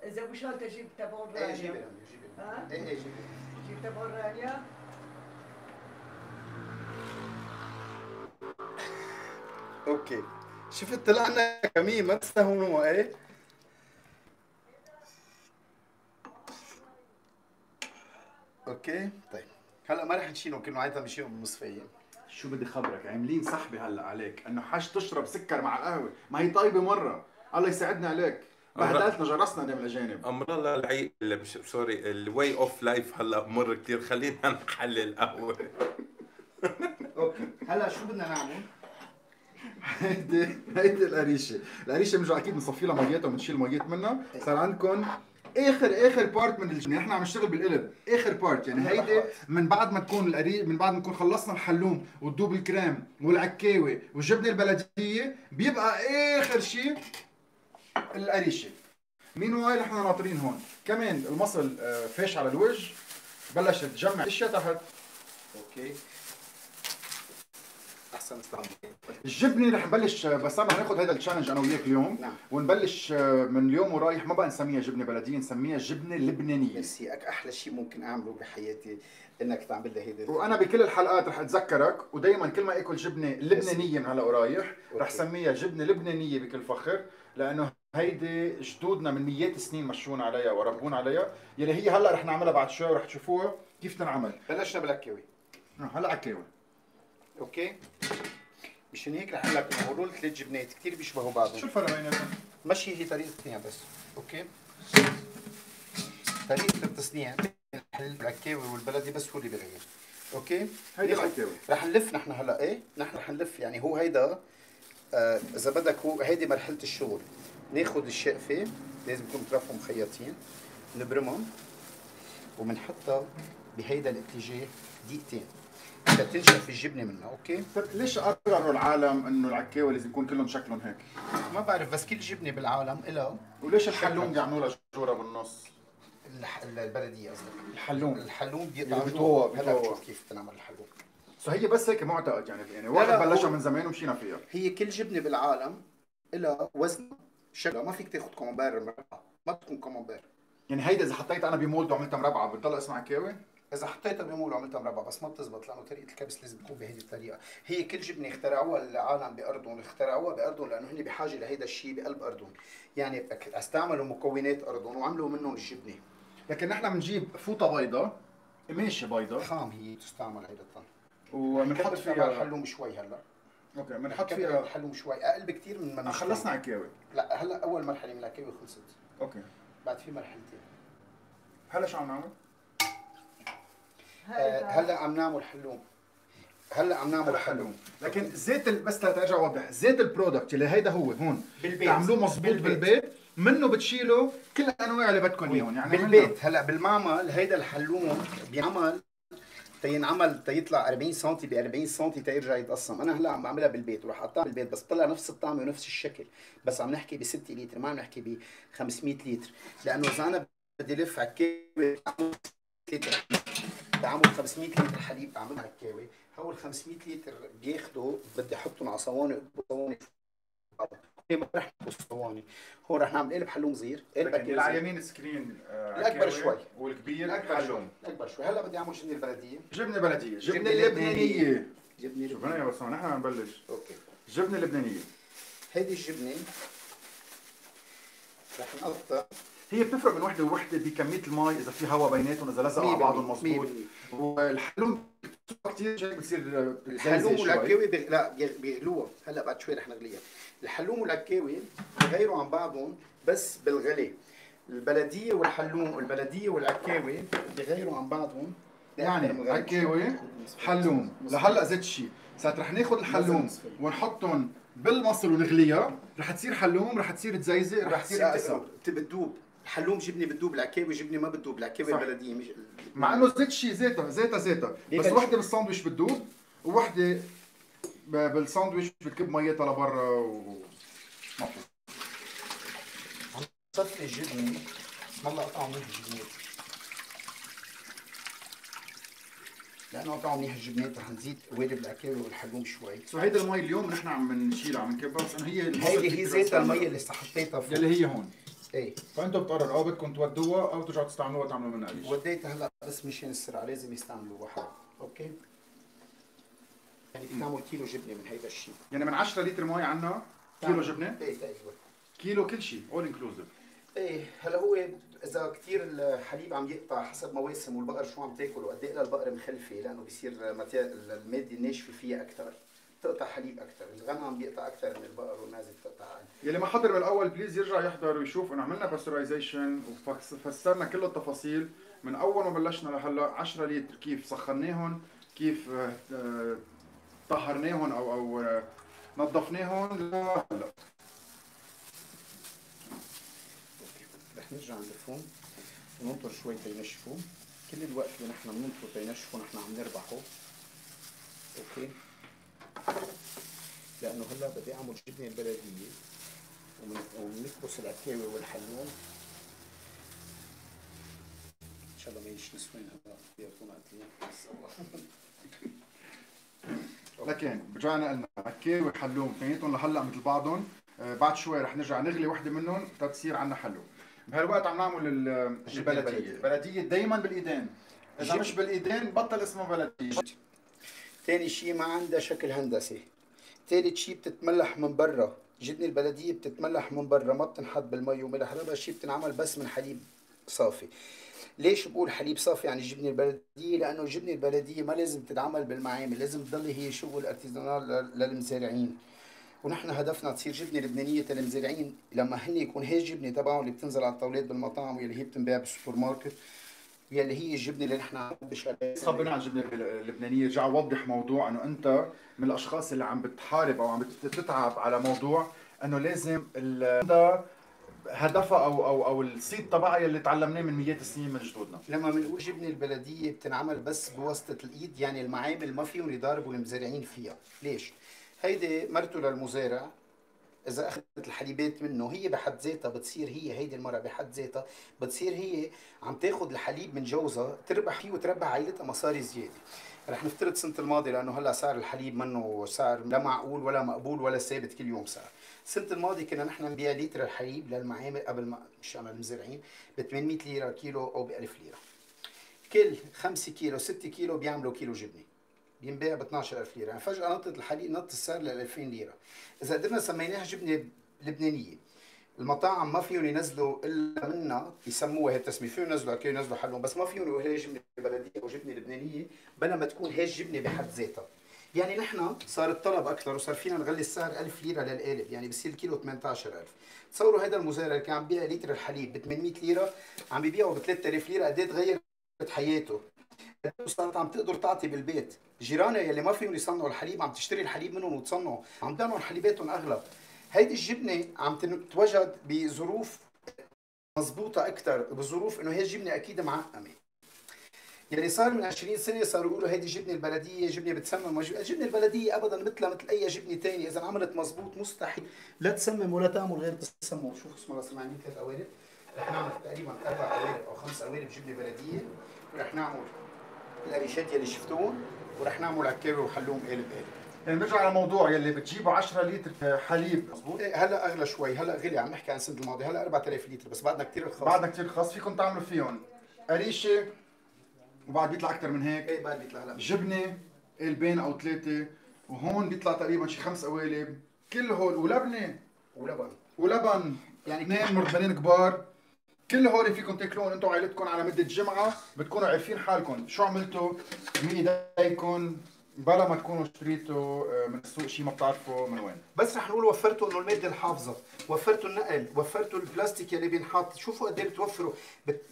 اذا مشان تجيب تبون رانيا. ايه جيبي رانيا. ايه جيب تبون رانيا. اوكي شفت طلعنا كمية ما تستهونوها. ايه اوكي طيب هلا ما رح نشيلهم كانه عادة بنشيلهم بالمصفية. شو بدي خبرك عاملين صحبة هلا عليك انه حاج تشرب سكر مع القهوة، ما هي طيبة مرة، الله يساعدنا عليك، بهدلتنا جرسنا نعمل اجانب. امر الله العيق سوري الواي اوف لايف هلا مر كثير، خلينا نحلل القهوة. اوكي هلا شو بدنا نعمل؟ هيدي القريشه، القريشه بنرجع اكيد بنصفي لها ميتها وبنشيل ميت منها، صار عندكم اخر بارت من الجبنه، نحن عم نشتغل بالقلب، اخر بارت يعني هيدي من بعد ما تكون من بعد ما نكون خلصنا الحلوم والدوبل كريم والعكاوي والجبنه البلديه، بيبقى اخر شيء القريشه. مين وايل نحن ناطرين هون، كمان المصل فاش على الوجه، بلشت تجمع اشياء تحت. اوكي الجبنه رح نبلش. بس رح ناخذ هذا التشالنج انا وياك اليوم. نعم. ونبلش من اليوم ورايح ما بقى نسميها جبنه بلديه، نسميها جبنه لبنانيه. بس احلى شيء ممكن اعمله بحياتي انك تعمل لي هيدا، وانا بكل الحلقات رح اتذكرك، ودائما كل ما اكل جبنه لبنانيه من هلا ورايح رح سميها جبنه لبنانيه بكل فخر، لانه هيدي جدودنا من مئات السنين مشون عليها وربون عليها، يلي هي هلا رح نعملها بعد شوي ورح تشوفوها كيف تنعمل. بلشنا بالعكاوي. هلا عكاوي. اوكي مشان هيك رح اقول لك معقول 3 جبنات كثير بيشبهوا بعضهم. شو الفرق بيناتهم؟ ماشي هي طريقتنا بس. اوكي طريقه التصنيع بين العكاوي والبلدي بس هو اللي بيغير. اوكي؟ هيدي العكاوي رح نلف نحن هلا ايه؟ نحن رح نلف يعني هو هيدا اذا بدك هو هيدي مرحله الشغل. ناخذ الشقفه لازم يكون اطرافهم مخيطين نبرمهم وبنحطها بهيدا الاتجاه دقيقتين لتنشف الجبنه منها. اوكي؟ طيب ليش قرروا العالم انه العكاوي لازم يكون كلهم شكلهم هيك؟ ما بعرف بس كل جبنه بالعالم إلها. وليش الحلوم بيعملوا لها جوره بالنص؟ البلديه قصدك؟ الحلوم بيقطعوا هلا بتشوف كيف بتنعمل الحلوم. سو هي بس هيك معتقد يعني واحد بلشها من زمان ومشينا فيها. هي كل جبنه بالعالم إلها وزن شكلها، ما فيك تاخذ كومبير مربعه، ما تكون كومبير. يعني هيدا اذا حطيتها انا بمولد وعملتها مربعه بتضل اسمها عكاوي؟ إذا حطيتها بمول وعملتها مربع بس ما بتزبط لأنه طريقة الكبس لازم تكون بهيدي الطريقة، هي كل جبنة اخترعوها العالم بأردن، اخترعوها بأردن لأنه هن بحاجة لهيدا الشيء بقلب أردن، يعني استعملوا مكونات أردن وعملوا منهم الجبنة. لكن نحن بنجيب فوطة بيضة، قماشة بيضة خام هي بتستعمل هيدا الطن وبنحط فيها الحلوم شوي هلا. اوكي بنحط فيها الحلوم شوي أقل بكثير من ما خلصنا عكاوي. لا هلا أول مرحلة من العكاوي خلصت. اوكي بعد في مرحلتين. هلا شو عم نعمل؟ هلا عم نعمل حلوم. لكن زيت بس لترجع اوضح، زيت البرودكت اللي هيدا هو هون بتعملوه مضبوط بالبيت، منه بتشيلوا كل الانواع اللي بدكم اياهم يعني بالبيت. هلا بالمعمل هيدا الحلوم بينعمل تينعمل تيطلع 40 سم ب 40 سم تيرجع يتقسم، انا هلا عم بعملها بالبيت وراح احطها بالبيت بس بتطلع نفس الطعم ونفس الشكل، بس عم نحكي ب 6 لتر ما عم نحكي ب 500 لتر، لانه اذا انا بدي لف عكاوي بعمل 500 لتر حليب بعملها عكاوي، هول 500 لتر بياخذوا بدي احطهم على صواني ما رح نحط صواني، هون رح نعمل قالب حلوم صغير، قالب اللي على اليمين سكرين الاكبر شوي والكبير حلوم الاكبر شوي. هلا بدي اعمل جبنه البلديه، جبنه لبنانيه. شوف انا يا بسام نحن عم نبلش. اوكي جبنه لبنانيه، هيدي الجبنه رح نقطع، هي بتفرق من وحده لوحده بكميه المي اذا في هواء بيناتهم اذا لزقوا على بعضهم مضبوط، والحلوم كثير بتصير. الحلوم والعكاوي لا بيغلوها هلا بعد شوي رح نغليها. الحلوم والعكاوي بغيروا عن بعضهم بس بالغلي، البلديه والحلوم البلديه والعكاوي بغيروا عن بعضهم يعني عكاوي حلوم لهلا زيت شيء، ساعة رح ناخذ الحلوم ونحطهم بالمصل ونغليها رح تصير حلوم، رح تصير تزيزق، رح تصير اقسى بتدوب. الحلوم جبنه بتدوب، العكاوي جبنه ما بتدوب، العكاوي البلديه مش... مع انه زيت شيء زيتها بس وحده بالساندويش بتدوب ووحده بالساندويش بتكب ميتها لبرا ومطلوب. حطيت الجبنه بسم الله قطعوا منيح الجبنات لانه قطعوا منيح الجبنات رح نزيد قوالب العكاوي والحلوم شوي. سو هيدي المي اليوم نحن عم نشيلها عم نكبها بس انه هي زيتها المي اللي حطيتها فوق اللي هي هون. ايه فانتم بتقرروا او بدكم تودوها او ترجعوا تستعملوها تعملوا منها قليش. وديتها هلا بس مشان السرعه لازم يستعملوها حالهم. اوكي؟ يعني بتعمل كيلو جبنه من هيدا الشيء، يعني من 10 لتر مي عنا كيلو جبنه؟ ايه تقريبا كيلو كل شيء اول انكلوزيف. ايه هلا هو اذا كثير الحليب عم يقطع حسب مواسم والبقر شو عم تاكل وقد ايه البقر مخلفه لانه بصير الماده الناشفه فيها اكثر، بتقطع حليب اكثر، الغنم عم بيقطع اكثر من البقر والمازي بتقطع. يلي ما حضر بالاول بليز يرجع يحضر ويشوف انه عملنا باستورايزيشن وفسرنا كل التفاصيل من اول ما بلشنا لهلا 10 لتر كيف سخناهم، كيف طهرناهم او نظفناهم لهلا. رح نرجع نلفهم وننطر شوي تينشفوا، كل الوقت اللي نحن بننطر تينشفوا نحن عم نربحوا. اوكي؟ لانه هلا بدي اعمل جبنه البلديه ومنكبس العكاوي والحلوم ان شاء الله ما يجيش نسوان هلا بيعطونا قتلين بس الله. لكن رجعنا قلنا عكاوي وحلوم اثنيناتهم لهلا مثل بعضهم، بعد شوي رح نرجع نغلي وحده منهم تتصير عندنا حلوم. بهالوقت عم نعمل البلديه، البلديه دائما بالايدين، اذا مش بالايدين بطل اسمه بلديه. ثاني شيء ما عندها شكل هندسي، ثالث شيء بتتملح من برا، الجبنه البلديه بتتملح من برا ما بتنحط بالمي وملح، هذا الشيء بتنعمل بس من حليب صافي. ليش بقول حليب صافي عن الجبنه البلديه؟ لانه الجبنه البلديه ما لازم تتعمل بالمعامل، لازم تضل هي شغل ارتيزانال للمزارعين. ونحن هدفنا تصير جبنه لبنانيه للمزارعين، لما هن يكون هي الجبنه تبعهم اللي بتنزل على الطاولات بالمطاعم واللي هي بتنباع بالسوبر ماركت، يلي هي الجبنه اللي نحن عم صبرنا على الجبنه اللبنانيه. رجع وضح موضوع انه انت من الاشخاص اللي عم بتحارب او عم بتتعب على موضوع انه لازم هدفها او الصيد تبعها اللي تعلمناه من مئات السنين من جدودنا. لما بنقول جبنه البلديه بتنعمل بس بواسطه الايد، يعني المعامل ما فيهم يضاربوا المزارعين فيها. ليش؟ هيدي مرته للمزارع، إذا أخذت الحليبات منه هي بحد ذاتها بتصير هيدي المرة بحد ذاتها بتصير هي عم تاخذ الحليب من جوزها تربح فيه وتربح عائلتها مصاري زيادة. رح نفترض السنة الماضية، لأنه هلا سعر الحليب منه سعر لا معقول ولا مقبول ولا ثابت، كل يوم سعر. السنة الماضية كنا نحن نبيع لتر الحليب للمعامل قبل ما مش أنا المزارعين ب 800 ليرة كيلو أو ب 1000 ليرة. كل 5 كيلو 6 كيلو بيعملوا كيلو جبنة. بينباع ب 12000 ليره، يعني فجأة نطت الحليب نط السعر ل 2000 ليره. إذا قدرنا سميناها جبنة لبنانية. المطاعم ما فيهم ينزلوا إلا منا يسموها هي التسمية، فيهم ينزلوا أكيد ينزلوا حلهم، بس ما فيهم يقولوا هي جبنة بلدية أو جبنة لبنانية بلا ما تكون هي الجبنة بحد ذاتها. يعني نحن صار الطلب أكثر وصار فينا نغلي السعر 1000 ليره للقالب، يعني بصير الكيلو 18000. تصوروا هذا المزارع اللي كان عم بيبيع لتر الحليب ب 800 ليره عم بيبيعه ب 3000 ليره، قد إيه تغيرت حياته؟ صارت عم تقدر تعطي بالبيت، جيرانها يلي ما فيهم يصنعوا الحليب عم تشتري الحليب منهم وتصنعه، عم تعملوا حليباتهم اغلى. هيدي الجبنه عم تتوجد بظروف مضبوطه اكثر، بظروف انه هي الجبنه اكيد معقمه. يعني صار من 20 سنه صاروا يقولوا هيدي الجبنه البلديه، جبنه بتسمم. الجبنه البلديه ابدا مثلها مثل اي جبنه ثانيه، اذا عملت مضبوط مستحيل لا تسمم ولا تعمل غير تسمم. شوف اسمها صرنا عاملين 3 قوالب، رح نعمل تقريبا 4 قوالب او 5 قوالب جبنه بلديه، ورح نعمل القريشات يلي شفتوهم، ورح نعمل عكاوي وحلوم قالب قالب. يعني نرجع على الموضوع يلي بتجيبه 10 لتر حليب مضبوط؟ إيه هلا اغلى شوي، هلا غلي، عم نحكي عن السنه الماضيه، هلا 4000 لتر بس بعدنا كثير رخاص. بعدنا كثير رخاص، فيكم تعملوا فيهم قريشه وبعد بيطلع اكثر من هيك. ايه بعد بيطلع هلا جبنه قلبين او 3، وهون بيطلع تقريبا شي 5 قوالب، كل هول ولبن يعني 2 مربانين كبار. كل هول فيكم تاكلون انتم وعائلتكم على مده جمعه، بتكونوا عارفين حالكم شو عملتوا بايديكم بلا ما تكونوا اشتريتوا من السوق شيء ما بتعرفوا من وين. بس رح نقول وفرتوا انه الماده الحافظه، وفرتوا النقل، وفرتوا البلاستيك يلي بينحط، شوفوا قد ايه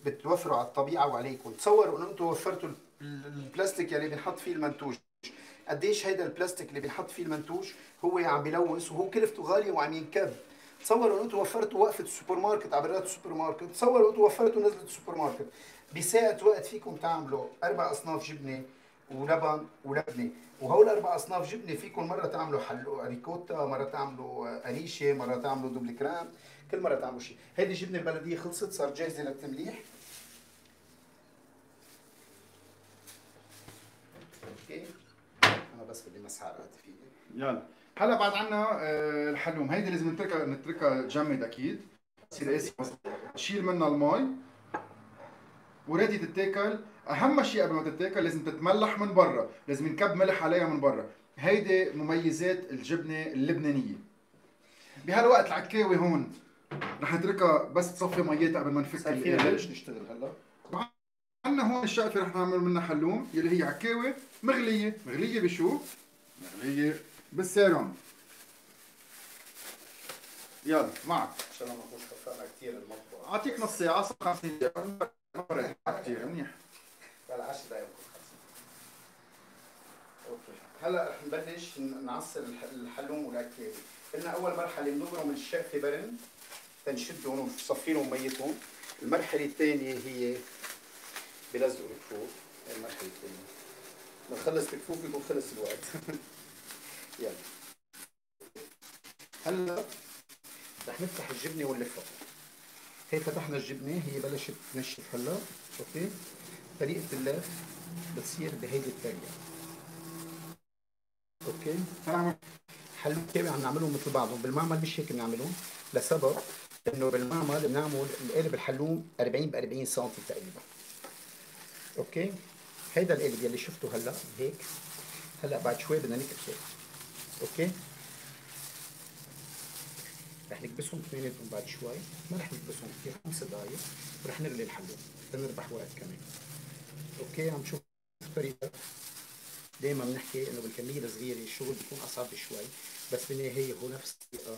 بتوفروا على الطبيعه وعليكم. تصوروا انه انتم وفرتوا البلاستيك يلي بينحط فيه المنتوج، قديش هيدا البلاستيك اللي بينحط فيه المنتوج هو عم بيلوث وهو كلفته غاليه وعم ينكب. تصوروا انتم وفرتوا وقفه السوبر ماركت، عبرات السوبر ماركت، تصوروا انتم وفرتوا نزله السوبر ماركت، بساعة وقت فيكم تعملوا 4 أصناف جبنه ولبن ولبنه، وهول 4 أصناف جبنه فيكم مره تعملوا ريكوتا، مره تعملوا قريشه، مره تعملوا دوبل كرام، كل مره تعملوا شيء. هيدي الجبنه البلديه خلصت، صارت جاهزه للتمليح. اوكي انا بس بدي مسحه على فيه. يلا هلا بعد عنا الحلوم، هيدي لازم نتركها تجمد اكيد، تصير قاسيه، نشيل منها المي وريدي تتاكل. اهم شيء قبل ما تتاكل لازم تتملح من برا، لازم ينكب ملح عليها من برا. هيدي مميزات الجبنه اللبنانيه. بهالوقت العكاوي هون رح نتركها بس تصفي ميتها قبل ما نفك القالب. ليش نشتغل هلا؟ عنا هون الشقفه رح نعمل منها حلوم، يلي هي عكاوي مغليه، مغليه بشو؟ مغليه بالسيرم. يلا معك. ان شاء الله ما نكونش خفقنا كثير المطبخ. اعطيك نص ساعة 50 دقيقة كثير منيح. يلا 10 دقايق بكون خلصان. اوكي، هلا رح نبلش نعصر الحلوم والعكاوي. قلنا أول مرحلة بنبرم الشقفة برن تنشدهم ونصفيهم وميتهم. المرحلة الثانية هي بلزقوا الكفوف، هي المرحلة الثانية. بنخلص الكفوف بيكون خلص الوقت. يلا هلا رح نفتح الجبنه ونلفها. هي فتحنا الجبنه، هي بلشت تنشف هلا. اوكي طريقه اللف بتصير بهيدي الطريقه. اوكي هلا حلوم كامل عم نعملهم مثل بعضهم، بالمعمل مش هيك بنعملهم لسبب انه بالمعمل بنعمل القالب الحلوم 40 ب 40 سم تقريبا. اوكي هيدا القالب يلي شفته هلا هيك، هلا بعد شوي بدنا نكبسه. اوكي رح نكبسهم اثنيناتهم بعد شوي، ما رح نكبسهم كثير 5 دقائق، ورح نغلي الحلوم لنربح وقت كمان. اوكي عم تشوف الطريقه، دائما بنحكي انه بالكميه الصغيره الشغل بيكون اصعب شوي، بس في النهايه هو نفس الطريقه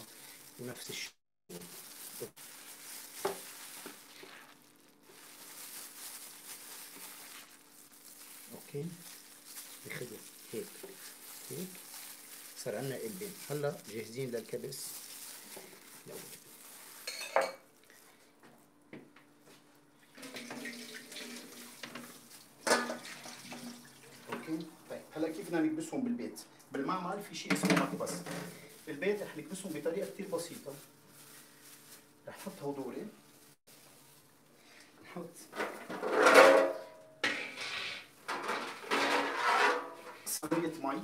ونفس الشيء. اوكي ناخده هيك هيك، صار عندنا قلبين. هلا جاهزين للكبس. اوكي طيب هلا كيف بدنا نكبسهم بالبيت؟ بالمعمل في شيء اسمه مكبس، بالبيت رح نكبسهم بطريقه كثير بسيطه. رح نحط هدول، نحط صينية مي،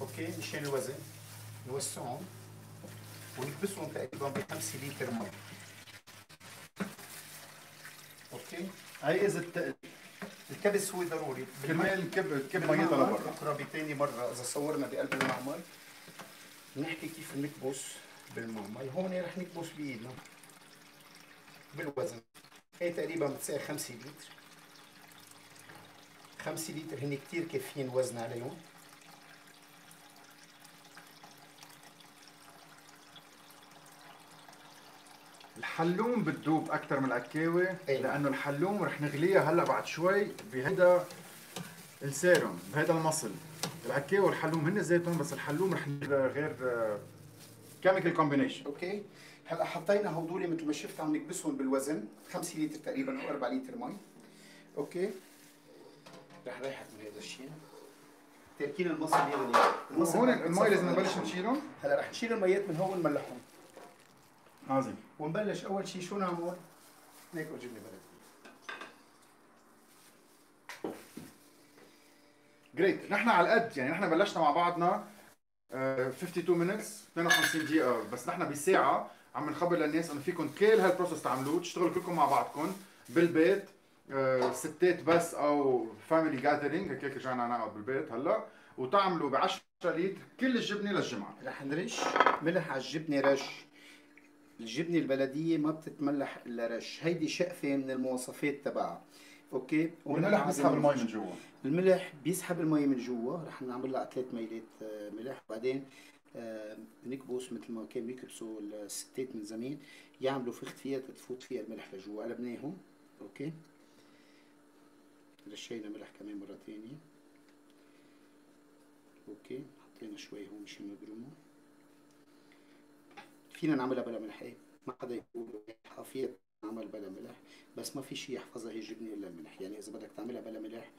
اوكي مشان الوزن، نوسعهم ونكبسهم تقريبا ب5 لتر مي. اوكي هي اذا الكبس هو ضروري كرمال الكب ما يطلع برا. بكره بثاني مره اذا صورنا بقلب المعمل بنحكي كيف نكبس بالمعمل. هون رح نكبس بايدنا بالوزن، هي تقريبا بتساوي 5 لتر. 5 لتر هن كثير كافيين وزن عليهم. الحلوم بتذوب اكثر من العكاوي، أيه. لانه الحلوم رح نغليها هلا بعد شوي بهيدا السيرم بهيدا المصل. العكاوي والحلوم هن زيتهم، بس الحلوم رح نغليها غير كيميكال كومبينيشن. اوكي هلا حطينا هدول مثل ما شفت عم نكبسهم بالوزن 5 لتر تقريبا او 4 لتر مي. اوكي رح ريحك من هذا الشيء. تركين المصل اليمني، المصل هون المي لازم نبلش نشيلهم. هلا رح نشيل الميات من هون ونملحهم. عظيم. ونبلش اول شيء شو نعمل؟ ناكل جبنه بلدي. جريت، نحن على القد يعني نحن بلشنا مع بعضنا 52 مينتس 52 دقيقة، بس نحن بساعة عم نخبر للناس انه فيكم كل هالبروسس تعملوه، تشتغلوا كلكم مع بعضكم بالبيت، ستات بس او فاميلي جاذرينج، هيك رجعنا نقعد بالبيت هلا، وتعملوا ب 10 لتر كل الجبنة للجمعة. رح نرش ملح على الجبنة رش. الجبنة البلدية ما بتتملح الا رش، هيدي شقفة من المواصفات تبعها. اوكي والملح بيسحب المي من جوا. الملح بيسحب المي من جوا، رح نعمل لها 3 ميلات ملح، وبعدين نكبس مثل ما كانوا يكبسوا الستات من زمان، يعملوا فخت فيها تفوت فيها الملح لجوا، قلبناهم. اوكي رشينا ملح كمان مرة ثانية. اوكي حطينا شوي هون مشان ما يبرموا. فينا نعملها بلا ملح، ايه ما حدا يقول فينا نعمل بلا ملح، بس ما في شيء يحفظها هي الجبنه الا الملح. يعني اذا بدك تعملها بلا ملح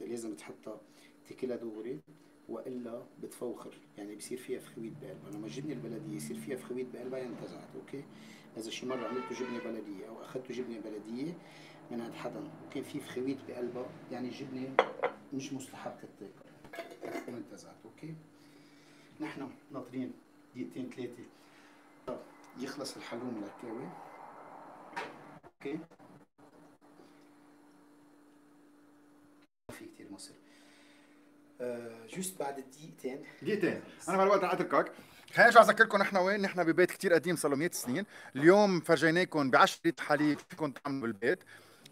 لازم تحطها تاكلها دغري، والا بتفوخر، يعني بصير فيها فخويت بقلبها. لما الجبنه البلديه يصير فيها فخويت بقلبها يعني انتزعت. اوكي اذا شي مره عملتوا جبنه بلديه او اخذتوا جبنه بلديه من عند حدا وكان في فخويت بقلبها، يعني الجبنه مش مستحقه تاكل وانتزعت. اوكي نحن ناطرين دقيقتين 3 يخلص الحلوم العكاوي. اوكي ما في كثير مصر. جوست بعد الدقيقتين انا مع الوقت رح اتركك. خلينا نرجع اذكركم نحن وين. نحن ببيت كثير قديم صار له 100 سنين، اليوم فرجيناكم ب 10 لتر حليب فيكم تعملوا بالبيت،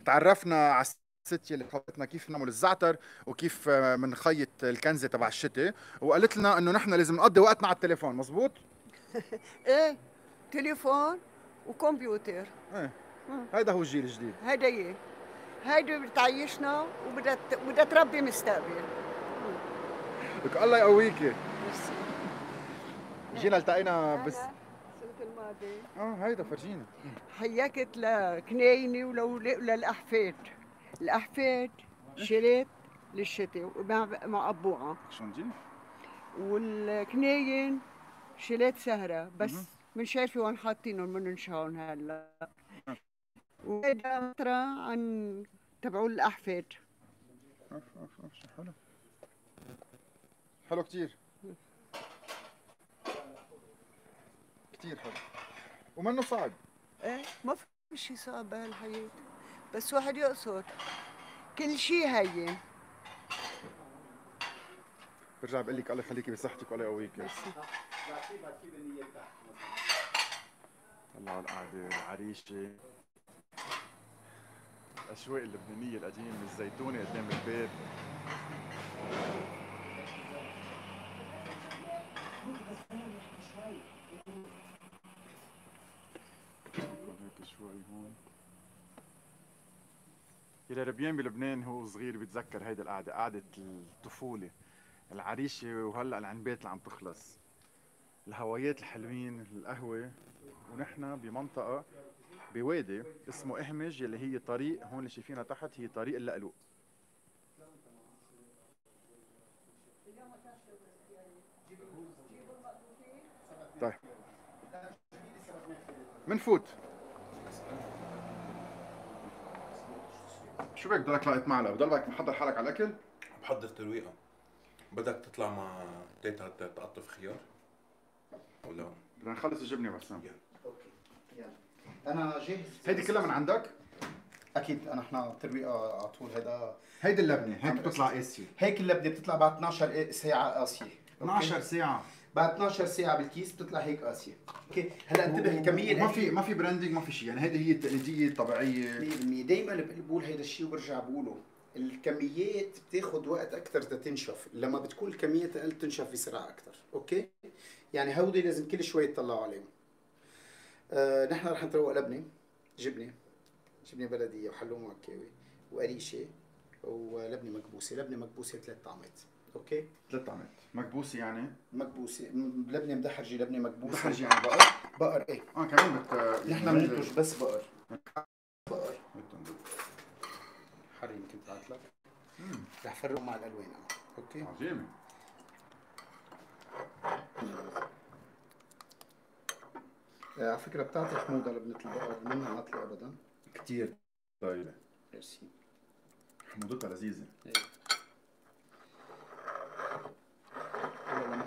تعرفنا على الست يلي حطتنا كيف نعمل الزعتر وكيف بنخيط الكنزه تبع الشتاء، وقالت لنا انه نحن لازم نقضي وقتنا على التليفون، مزبوط؟ ايه تليفون وكمبيوتر. ايه هيدا هو الجيل الجديد، هيدا هي هيدا بتعيشنا وبدها تربي مستقبل. لك الله يقويكي. ميرسي. جينا التقينا بس السنة الماضية. هيدا فرجينا. حياكت لكنايني وللاحفاد. الأحفاد شريت للشتاء مع أبوعة شنجي، والكناين شلات سهرة بس من شايفة وين حاطينهم من نشهون هلا. وهيدا مطرة عن تبعون الأحفاد. حلو حلو كتير كتير حلو ومنه صعب. ايه ما في شي صعب بهالحياة، بس واحد يقصد كل شيء. هي برجع بقول لك الله يخليكي بصحتك والله يقويكي. الله على القعده العريشه، الاشواق اللبنانيه القديمه، الزيتونه قدام البيت. بالأربعين بلبنان هو صغير بيتذكر هيدا القعدة، قعدة الطفولة العريشة، وهلأ العنبات اللي عم تخلص، الهوايات الحلوين، القهوة. ونحن بمنطقة بوادي اسمه إهمج، اللي هي طريق هون اللي شايفينها تحت هي طريق اللقلوق. طيب منفوت، شو بك ضلك لقيت معنا؟ بضل بك محضر حالك على الأكل؟ بحضر ترويقة. بدك تطلع مع تيتا تقطف خيار؟ ولا بدنا نخلص الجبنة بسام. اوكي يلا أنا جاهز. هيدي كلها من عندك؟ أكيد أنا إحنا ترويقة على طول. هيدي اللبنة هيك بتطلع قاسية، هيك اللبنة بتطلع بعد 12 ساعة قاسية. 12 ساعة؟ بعد 12 ساعة بالكيس بتطلع هيك قاسية. اوكي هلا انتبه الكمية، ما في براندنج، ما في شيء، يعني هيدي هي التقليدية الطبيعية 100%. دايما بقول هيدا الشيء وبرجع بقوله، الكميات بتاخذ وقت اكثر تنشف، لما بتكون الكميات اقل تنشف بسرعة اكثر، اوكي؟ يعني هودي لازم كل شوي تطلعوا عليهم. نحن رح نطلع لبنة، جبنة بلدية وحلوم وعكاوي وقريشة ولبنة مكبوسة، لبنة مكبوسة ثلاث طعمات. اوكي ثلاث طعمات مكبوسه، يعني مكبوسه لبنه مدحرجه، لبنه مكبوسه مدحرجه يعني بقر ايه كمان نحن بننتج بس بقر حري. يمكن بعت لك رح فرق مع الالوان انا. اوكي عظيم. على فكره بتعطي حموضه لبنه البقر، منها عطله ابدا، كثير طيبه. ميرسي، حموضتها لذيذه. ايه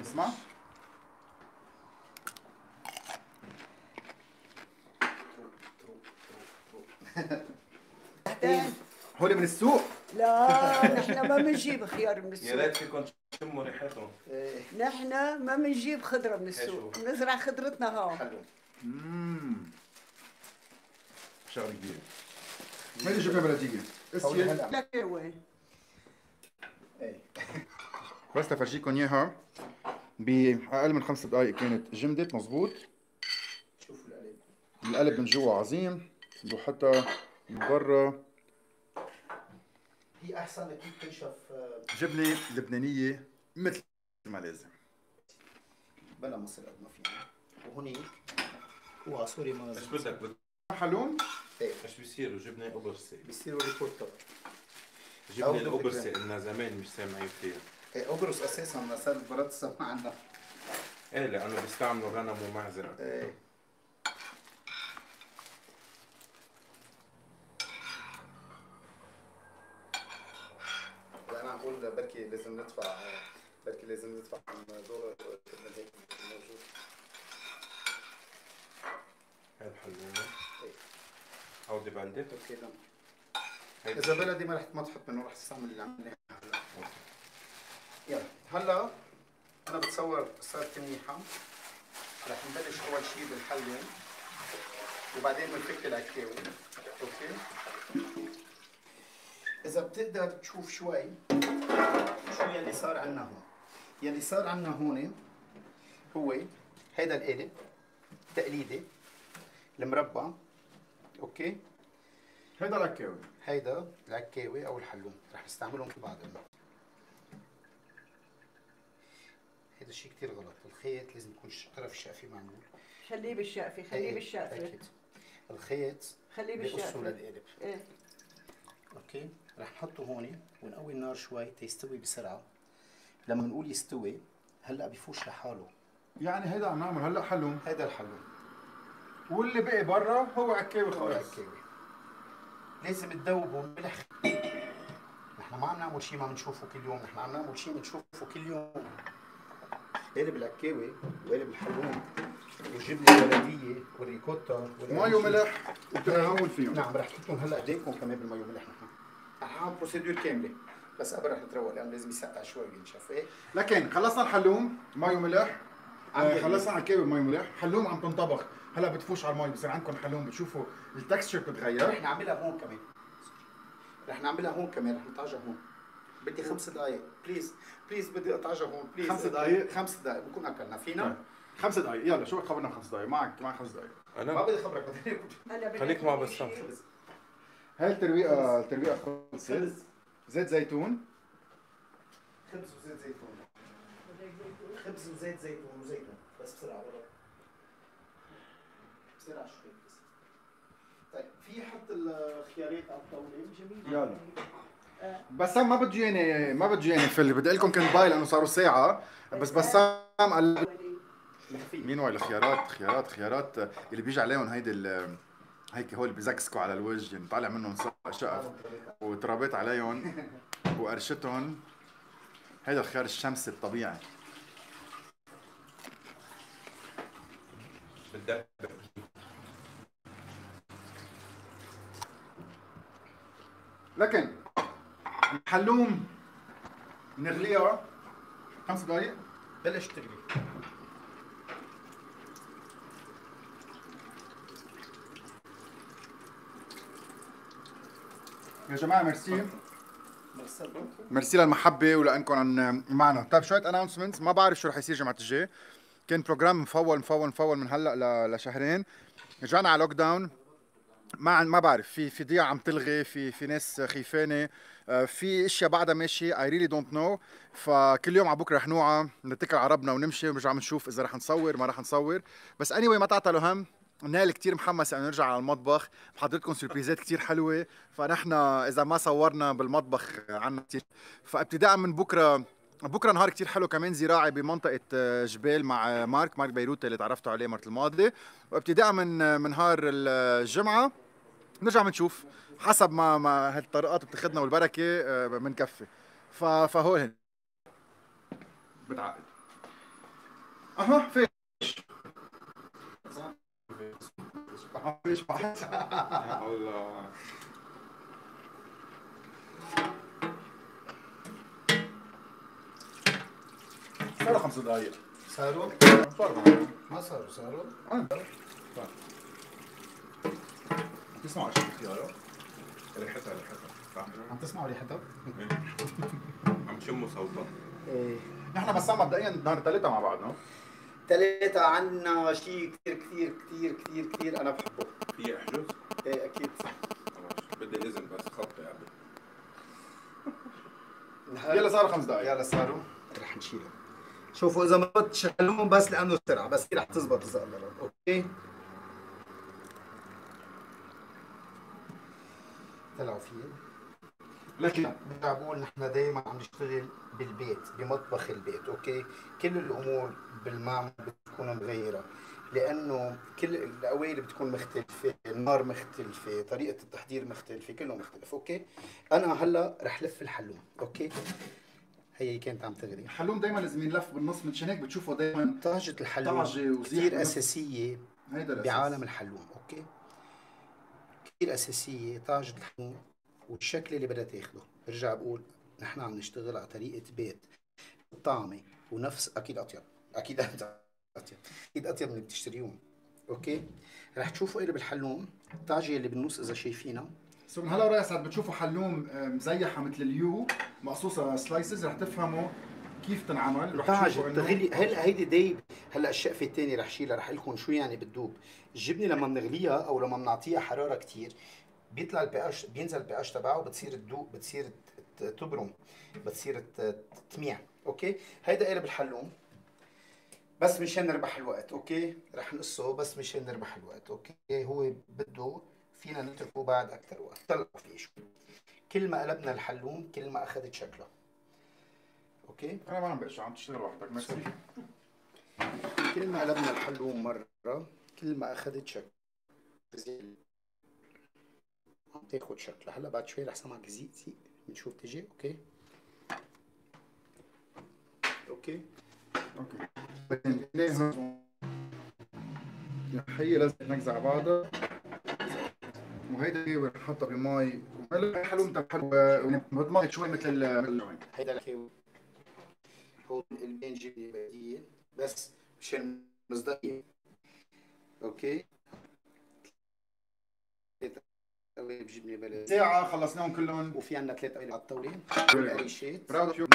اسمع هول من السوق؟ لا نحن ما بنجيب خيار من السوق. يا ريت فيكم تشموا ريحتهم. نحن ما بنجيب خضره من السوق، بنزرع خضرتنا هون. حلو. شغله كبيره. هيدي جبنه بلديه. لك وين؟ ايه بس لفرجيكم اياها، باقل من 5 دقائق كانت جمدت مظبوط. شوفوا القلب، القلب من جوا عظيم، بحطها من برا. هي احسن اكيد تنشف جبنه لبنانيه مثل ما لازم، بلا مصر قد ما فينا. وهونيك اوعى سوري ما لازم. ايش بدك؟ حلوم؟ ايه ايش بيصيروا جبنه قبرصي؟ بيصيروا ريبورتر جبنه القبرصي، انها زمان مش سامعين فيها. ايه قبرص اساسا مسار برات السماء عندنا. ايه لانه بيستعملوا غنم ومعزرة. ايه انا عم بقول بركي لازم ندفع، $1 موجود. هاد حلوة. ايه عودي بعندك. اوكي تمام. اذا بلدي ما رح تحط منه، رح تستعمل اللي عملناه هلا. يلا هلا انا بتصور صارت منيحه. رح نبلش اول شيء بالحلوم وبعدين بنفك العكاوي. اوكي اذا بتقدر تشوف شو يلي صار عندنا هون. يلي صار عندنا هون هو هيدا القالب تقليدي المربع. اوكي هيدا العكاوي، او الحلوم رح نستعملهم بعدين. هذا الشيء كثير غلط، الخيط لازم يكون طرف الشقفة معمول. خليه بالشقفة، أكيد. الخيط بقصه للقالب. ايه اوكي رح نحطه هون ونقوي النار شوي تيستوي بسرعة. لما بنقول يستوي هلا بيفوش لحاله، يعني هيدا عم نعمل هلا حلوم. هيدا الحلوم واللي بقي برا هو عكاوي خالص. لازم تذوبهم بالحلوم. نحن ما عم نعمل شيء ما بنشوفه كل يوم، نحن عم نعمل شيء بنشوفه كل يوم. قالب العكاوي وقالب الحلوم والجبنه البلديه والريكوتا والمي وملح وبتنعمل فيهم. نعم رح تحطهم هلا ايديكم كمان بالمي وملح نحن. هقعد بروسيدور كامله، بس قبل رح نتروق لانه لازم يسقع شوي وينشف. ايه لكن خلصنا الحلوم مي وملح، خلصنا على الكابه مي وملح، حلوم عم تنطبخ هلا بتفوش على المي، بصير عندكم حلوم بتشوفوا التكستشر بتتغير. رح نعملها هون كمان، رح نقطعها هون. بدي 5 دقائق بليز، بدي اقطعها هون بليز. 5 دقائق 5 دقائق بكون اكلنا فينا. 5 دقائق يلا، شو خبرنا 5 دقائق؟ معك 5 دقائق. انا ما بدي خبرك، بدي خليك مع بسام. هاي الترويقه، الترويقه خلصت. زيت زيتون، خبز وزيت زيتون، بس بسرعه برا، بسرعه شوي بس. طيب في حط الخيارات على الطاوله جميل. يلا بسام ما بده ياني، فل بدي اقول لكم كنت باي لانه صاروا ساعه بس. بسام قال مين هو الخيارات؟ خيارات اللي بيجي عليهم هيدي هيك هول بزكسكوا على الوجه، يعني طالع منهم شقف وترابيت عليهم وقرشتهم. هيدا الخيار الشمسي الطبيعي. بدك لكن الحلوم نغليها 5 دقايق. بلش تغلي. يا جماعة ميرسي، للمحبة ولأنكم عن معنا. طيب شوية اناونسمنتس، ما بعرف شو رح يصير الجمعة الجاي، كان بروجرام مفول من هلا لشهرين، رجعنا على لوك داون، ما بعرف، في ضياع عم تلغي، في ناس خيفانة، في اشياء بعدها ماشي، اي ريلي دونت نو، فكل يوم على بكره رح نوعى نتكل على ربنا ونمشي ونرجع نشوف إذا رح نصور ما رح نصور، بس anyway ما تعطلوا هم. نال كثير محمس انه نرجع على المطبخ، محضرتكم سربريزات كثير حلوه، فنحن اذا ما صورنا بالمطبخ عنا كثير، فابتداء من بكره، نهار كثير حلو كمان زراعي بمنطقه جبال مع مارك، بيروت اللي تعرفتوا عليه مرة الماضيه، وابتداء من نهار الجمعه نرجع بنشوف حسب ما هالطرقات بتاخذنا والبركه بنكفي، فهول بتعقد. اها في الله صاروا 5 دقايق. صاروا؟ ما صاروا. تسمعوا اختياره؟ ريحتها، عم تسمعوا ريحتها؟ عم تشموا صوتها. ايه نحن بس مبدئيا نهار 3 مع بعضنا. 3 عنا شيء كثير أنا بحبه. في أحجز؟ إيه أكيد. بدي إذن بس خطي قبل. يلا صاروا 5 دقايق. يلا صاروا. رح نشيله. شوفوا إذا ما بتشغلون بس لأنه بسرعة، بس هي رح تزبط إذا الله رب، أوكي؟ طلعوا فيه. لكن برجع بقول نحن دائما عم نشتغل بالبيت، بمطبخ البيت، اوكي؟ كل الامور بالمعمل بتكون مغيره، لانه كل القوالب بتكون مختلفه، النار مختلفه، طريقه التحضير مختلفه، كله مختلف، اوكي؟ انا هلا رح لف الحلوم، اوكي؟ هي كانت عم تغلي. الحلوم دائما لازم ينلف بالنص، من هيك بتشوفوا دائما طاجه الحلوم كثير اساسيه بعالم الحلوم، اوكي؟ كثير اساسيه طاجه الحلوم والشكل اللي بدها تاخده. برجع بقول نحن عم نشتغل على طريقه بيت، طعمه ونفس اكيد اطيب، اكيد اطيب، من اللي بتشتريهم، اوكي؟ رح تشوفوا قلب الحلوم، الطاجه اللي بالنص اذا شايفينها. سو من هلا ورايح ساعات بتشوفوا حلوم مزيحه مثل اليو مقصوصه سلايسز، رح تفهموا كيف تنعمل. رح تشوفوا بتغلي هلا هيدي دايب. هلا الشقفه الثانيه رح شيلها، رح اقول لكم شو يعني بتذوب. الجبنه لما بنغليها او لما بنعطيها حراره كثير بيطلع البي اتش، بينزل البي اتش تبعه، بتصير تدوب، بتصير تبرم، بتصير تميع، اوكي؟ هيدا قالب الحلوم بس مشان نربح الوقت، اوكي؟ رح نقصه بس مشان نربح الوقت، اوكي؟ هو بده فينا نتركه بعد اكثر وقت، طلعوا فيه شوي. كل ما قلبنا الحلوم كل ما اخذت شكله. اوكي؟ انا ما عم بقشع، عم تشتغل لوحدك، ماشي. كل ما قلبنا الحلوم مرة كل ما اخذت شكله. عم تاخد شكل. هلا بعد شوي رح سمعك زيق بنشوف تجي، اوكي؟ بدنا الحية لازم ننقزع بعضها، وهيدا هي بنحطها بمي حلو متحلو مضمون شوي مثل اللون هيدا الحيوان هو البنجي بديل بس مشان مصداقية. اوكي بجيبني بلد ساعة خلصناهم كلهم وفي عندنا 3 على الطاولة العيشات براودو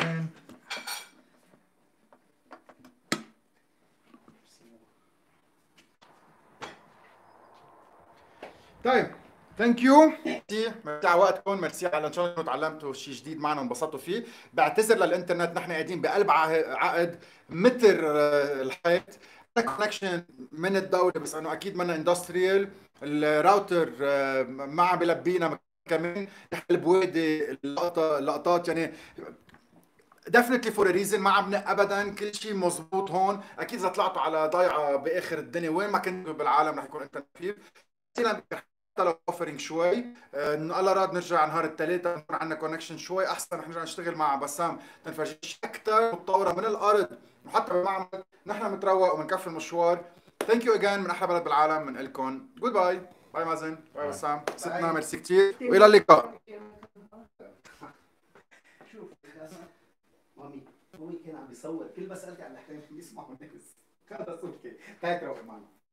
طيب ثانك يو ميرسي على وقتكم ميرسي على ان شاء الله تعلمتوا شيء جديد معنا وانبسطتوا فيه. بعتذر للانترنت نحن قاعدين بقلب عقد متر الحيط كونكشن من الدوله بس انه اكيد منا اندستريال الراوتر ما عم بلبينا كمان نحل بوادي اللقطات يعني ديفنتلي فور ريزن ما عم ابدا كل شيء مضبوط هون. اكيد اذا طلعتوا على ضيعه باخر الدنيا وين ما كنتوا بالعالم رح يكون انترنت فيه حتى لو اوفرنج شوي انه الله راد نرجع نهار الثلاثاء نكون عندنا كونكشن شوي احسن رح نرجع نشتغل مع بسام تنفرجيش اكثر متطوره من الارض وحتى بالمعمل نحن متروق ومنكفي المشوار. ثانك يو اجين من احلى بلد بالعالم من الكون. جود باي باي مازن باي بسام ستنا ميرسي كثير والى اللقاء. شوف مامي كان عم بيصور كل ما سالتي عن الحكايه بيسمعوا الناس كان صوتك تعال روح معنا.